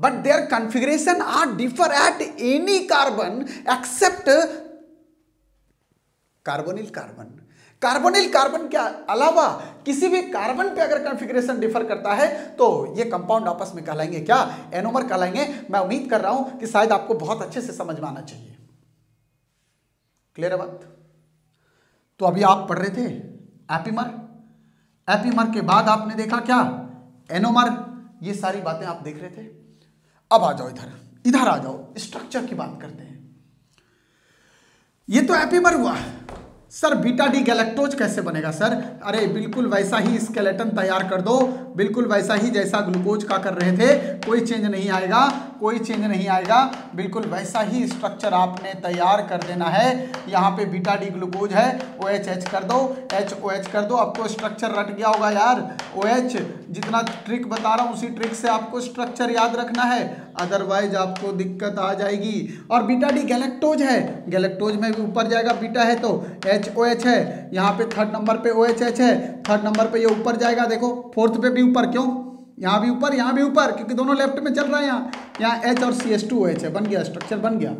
but their configuration are differ at any carbon except carbonyl carbon. Carbonyl carbon के अलावा किसी भी कार्बन पे अगर कॉन्फ़िगरेशन डिफर करता है तो ये कंपाउंड आपस में कहलाएंगे क्या, एनोमर कहलाएंगे। मैं उम्मीद कर रहा हूं कि शायद आपको बहुत अच्छे से समझ में आना चाहिए, क्लियर है बात। तो अभी आप पढ़ रहे थे एपीमर, एपीमर के बाद आपने देखा क्या, एनोमर, ये सारी बातें आप देख रहे थे। अब आ जाओ इधर, इधर आ जाओ, स्ट्रक्चर की बात करते हैं। ये तो एपीमर हुआ। सर बीटा डी गैलेक्टोज कैसे बनेगा सर? अरे बिल्कुल वैसा ही स्केलेटन तैयार कर दो, बिल्कुल वैसा ही जैसा ग्लूकोज का कर रहे थे, कोई चेंज नहीं आएगा, कोई चेंज नहीं आएगा, बिल्कुल वैसा ही स्ट्रक्चर आपने तैयार कर देना है। यहाँ पे बीटा डी ग्लूकोज है, OH कर दो, HOH कर दो। आपको स्ट्रक्चर रट गया होगा यार, OH, जितना ट्रिक बता रहा हूँ उसी ट्रिक से आपको स्ट्रक्चर याद रखना है, अदरवाइज आपको दिक्कत आ जाएगी। और बीटा डी गैलेक्टोज है, गैलेक्टोज में भी ऊपर जाएगा, बीटा है तो HOH है, यहाँ पे थर्ड नंबर पे OHH है, थर्ड नंबर पे ये ऊपर जाएगा, देखो फोर्थ पे भी ऊपर, क्यों, यहाँ भी ऊपर, यहाँ भी ऊपर, क्योंकि दोनों लेफ्ट में चल रहा है। यहाँ H और CH2OH है, बन गया, स्ट्रक्चर बन गया।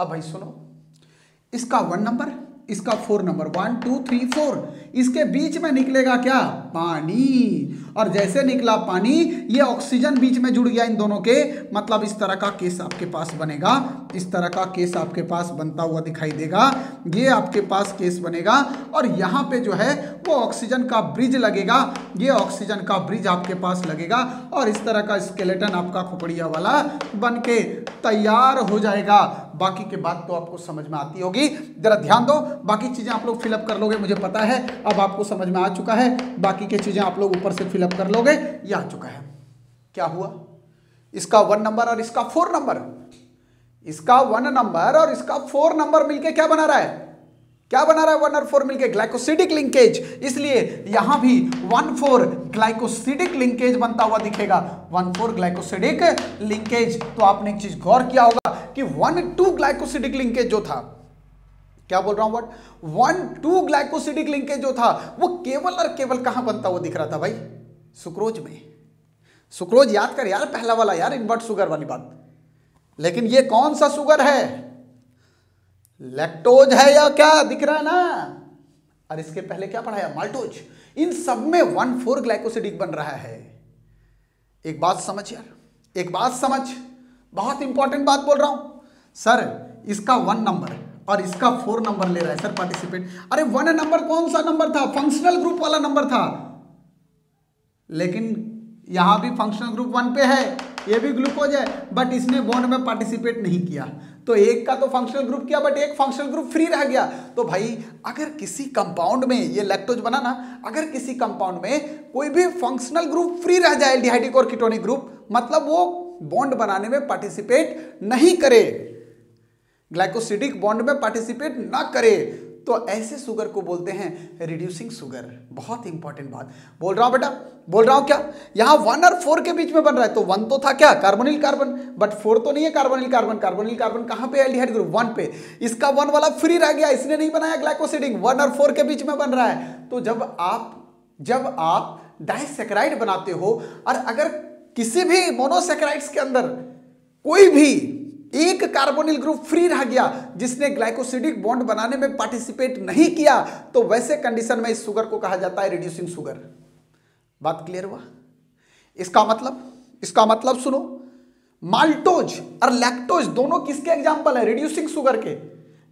अब भाई सुनो, इसका 1 नंबर, इसका 4 नंबर, 1 2 3 4, इसके बीच में निकलेगा क्या, पानी। और जैसे निकला पानी, ये ऑक्सीजन बीच में जुड़ गया इन दोनों के, मतलब इस तरह का केस आपके पास बनेगा, इस तरह का केस आपके पास बनता हुआ दिखाई देगा, ये आपके पास केस बनेगा। और यहाँ पे जो है वो ऑक्सीजन का ब्रिज लगेगा, ये ऑक्सीजन का ब्रिज आपके पास लगेगा, और इस तरह का स्केलेटन आपका खोपड़िया वाला बन के तैयार हो जाएगा। बाकी के बात तो आपको समझ में आती होगी, जरा ध्यान दो, बाकी चीज़ें आप लोग फिलअप कर लोगे, मुझे पता है, अब आपको समझ में आ चुका है, बाकी की चीज़ें आप लोग ऊपर से फिलअप कर लोगे, ये आ चुका है। क्या हुआ, इसका 1 नंबर और इसका 4 नंबर, इसका 1 नंबर और इसका 4 नंबर मिलके क्या बना रहा है, क्या बना रहा है 1 और 4 मिलके, ग्लाइकोसिडिक लिंकेज। इसलिए यहां भी 1 4 ग्लाइकोसिडिक लिंकेज बनता हुआ दिखेगा, 1 4 ग्लाइकोसिडिक लिंकेज। तो आपने एक चीज गौर किया होगा कि 1 2 ग्लाइकोसिडिक लिंकेज जो था, क्या बोल रहा हूं, 1 2 ग्लाइकोसिडिक लिंकेज जो था वो केवल और केवल कहां बनता हुआ दिख रहा था भाई, सुक्रोज में। सुक्रोज याद कर यार, पहला वाला यार, इनवर्ट शुगर वाली बात। लेकिन ये कौन सा शुगर है, लैक्टोज है या क्या, दिख रहा है ना। और इसके पहले क्या पढ़ाया, माल्टोज। इन सब में 1 4 ग्लाइकोसिडिक बन रहा है। एक बात समझ यार, एक बात समझ, बहुत इंपॉर्टेंट बात बोल रहा हूं। सर इसका 1 नंबर और इसका 4 नंबर ले रहा है सर पार्टिसिपेंट। अरे 1 नंबर कौन सा नंबर था, फंक्शनल ग्रुप वाला नंबर था, लेकिन यहां भी फंक्शनल ग्रुप 1 पे है, ये भी ग्लूकोज है, बट इसने बॉन्ड में पार्टिसिपेट नहीं किया, तो एक का तो फंक्शनल ग्रुप किया बट एक फंक्शनल ग्रुप फ्री रह गया। तो भाई अगर किसी कंपाउंड में, ये लैक्टोज बना ना, अगर किसी कंपाउंड में कोई भी फंक्शनल ग्रुप फ्री रह जाए, एल्डिहाइडिक और कीटोनिक ग्रुप, मतलब वो बॉन्ड बनाने में पार्टिसिपेट नहीं करे, ग्लाइकोसिडिक बॉन्ड में पार्टिसिपेट ना करे, तो ऐसे शुगर को बोलते हैं रिड्यूसिंग शुगर। बहुत इंपॉर्टेंट बात बोल रहा हूं बेटा, बोल रहा हूं क्या, यहां 1 और 4 के बीच में बन रहा है, तो 1 तो था क्या, कार्बोनिल कार्बन, बट 4 तो नहीं है कार्बोनिल कार्बन। कार्बोनिल कार्बन कहां पे, एल्डिहाइड ग्रुप 1 पे। इसका 1 वाला फ्री रह गया, इसने नहीं बनाया ग्लाइकोसिडिक, 1 और 4 के बीच में बन रहा है। तो जब आप डाइसैकेराइड बनाते हो, और अगर किसी भी मोनोसैकेराइड्स के अंदर कोई भी एक कार्बोनिल ग्रुप फ्री रह गया जिसने ग्लाइकोसिडिक बॉन्ड बनाने में पार्टिसिपेट नहीं किया, तो वैसे कंडीशन में इस शुगर को कहा जाता है रिड्यूसिंग शुगर। बात क्लियर हुआ? इसका मतलब सुनो, माल्टोज और लैक्टोज दोनों किसके एग्जाम्पल है, रिड्यूसिंग शुगर के।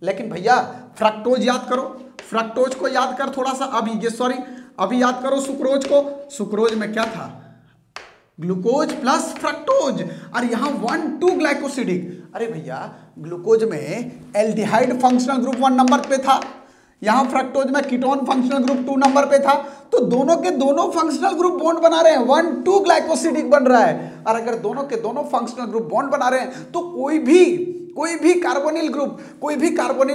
लेकिन भैया फ्रक्टोज याद करो, फ्रक्टोज को याद कर थोड़ा सा, अभी याद करो सुक्रोज को। सुक्रोज में क्या था, ग्लूकोज प्लस फ्रक्टोज, और यहाँ 1 2 ग्लाइकोसिडिक। अरे भैया ग्लूकोज में एल्डिहाइड फंक्शनल ग्रुप 1 नंबर पे था, यहाँ फ्रक्टोज में कीटोन फंक्शनल ग्रुप 2 नंबर पे था, तो दोनों के दोनों फंक्शनल ग्रुप बॉन्ड बना रहे हैं, 1 2 ग्लाइकोसिडिक बन रहा है। और अगर दोनों के दोनों फंक्शनल ग्रुप बॉन्ड बना रहे हैं, तो कोई भी कार्बोनिल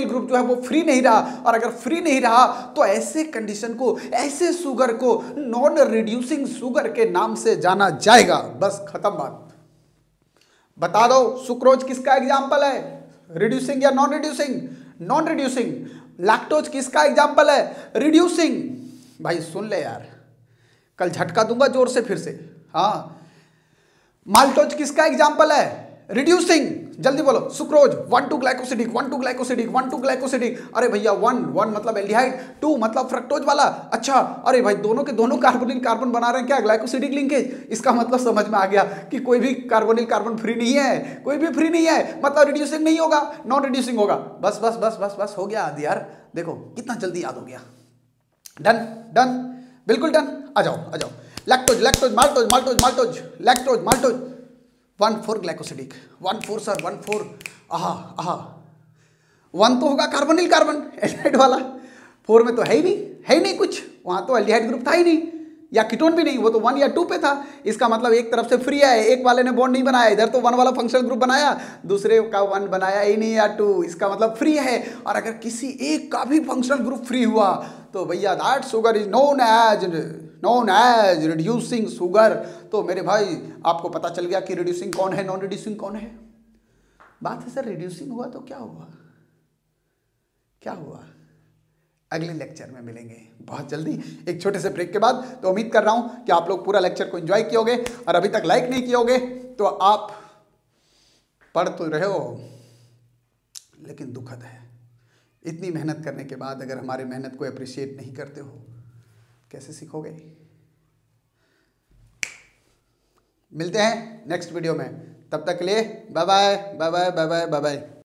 ग्रुप जो है वो फ्री नहीं रहा, और अगर फ्री नहीं रहा तो ऐसे कंडीशन को, ऐसे शुगर को नॉन रिड्यूसिंग शुगर के नाम से जाना जाएगा। बस खत्म बात। बता दो सुक्रोज किसका एग्जाम्पल है, रिड्यूसिंग या non reducing? Non reducing. Lactose किसका एग्जाम्पल है, रिड्यूसिंग। भाई सुन ले यार, कल झटका दूंगा जोर से फिर से। हाँ, माल्टोज किसका एग्जाम्पल है, रिड्यूसिंग। जल्दी बोलो, सुक्रोज 1,2 ग्लाइकोसिडिक 1,2 ग्लाइकोसिडिक 1,2 ग्लाइकोसिडिक। अरे भैया 1 मतलब एल्डिहाइड, 2 मतलब फ्रक्टोज वाला। अच्छा, अरे भाई दोनों के दोनों कार्बोनिल कार्बन बना रहे हैं क्या ग्लाइकोसिडिक लिंकेज। इसका मतलब समझ में आ गया कि कोई भी कार्बोनिल कार्बन फ्री नहीं है, कोई भी फ्री नहीं है, मतलब रिड्यूसिंग नहीं होगा, नॉन रिड्यूसिंग होगा। बस बस बस बस बस हो गया याद यार, देखो कितना जल्दी याद हो गया। डन डन, बिल्कुल डन। आ जाओ आ जाओ, lactose lactose maltose maltose maltose lactose maltose 1,4 glycosidic 1,4 sir 1,4। आहा आहा, 1 तो होगा कार्बोनिल कार्बन एल्डिहाइड वाला, 4 में तो है ही नहीं, है ही नहीं कुछ, वहाँ तो एल्डिहाइड ग्रुप था ही नहीं या कीटोन भी नहीं, वो तो 1 या 2 पे था। इसका मतलब एक तरफ से फ्री है, एक वाले ने बॉन्ड नहीं बनाया, इधर तो 1 वाला फंक्शनल ग्रुप बनाया, दूसरे का 1 बनाया ही नहीं या 2, इसका मतलब फ्री है। और अगर किसी एक का भी फंक्शनल ग्रुप फ्री हुआ तो भैया that sugar is known as reducing sugar. तो मेरे भाई आपको पता चल गया कि रिड्यूसिंग कौन है, नॉन रिड्यूसिंग कौन है। बात है सर रिड्यूसिंग हुआ तो क्या हुआ, क्या हुआ, अगले लेक्चर में मिलेंगे बहुत जल्दी एक छोटे से ब्रेक के बाद। तो उम्मीद कर रहा हूँ कि आप लोग पूरा लेक्चर को एंजॉय किए होंगे, और अभी तक लाइक नहीं किए होंगे तो आप पढ़ तो रहे हो, लेकिन दुखद है इतनी मेहनत करने के बाद अगर हमारी मेहनत को अप्रिशिएट नहीं करते हो कैसे सीखोगे। मिलते हैं नेक्स्ट वीडियो में, तब तक के लिए bye bye bye bye bye bye.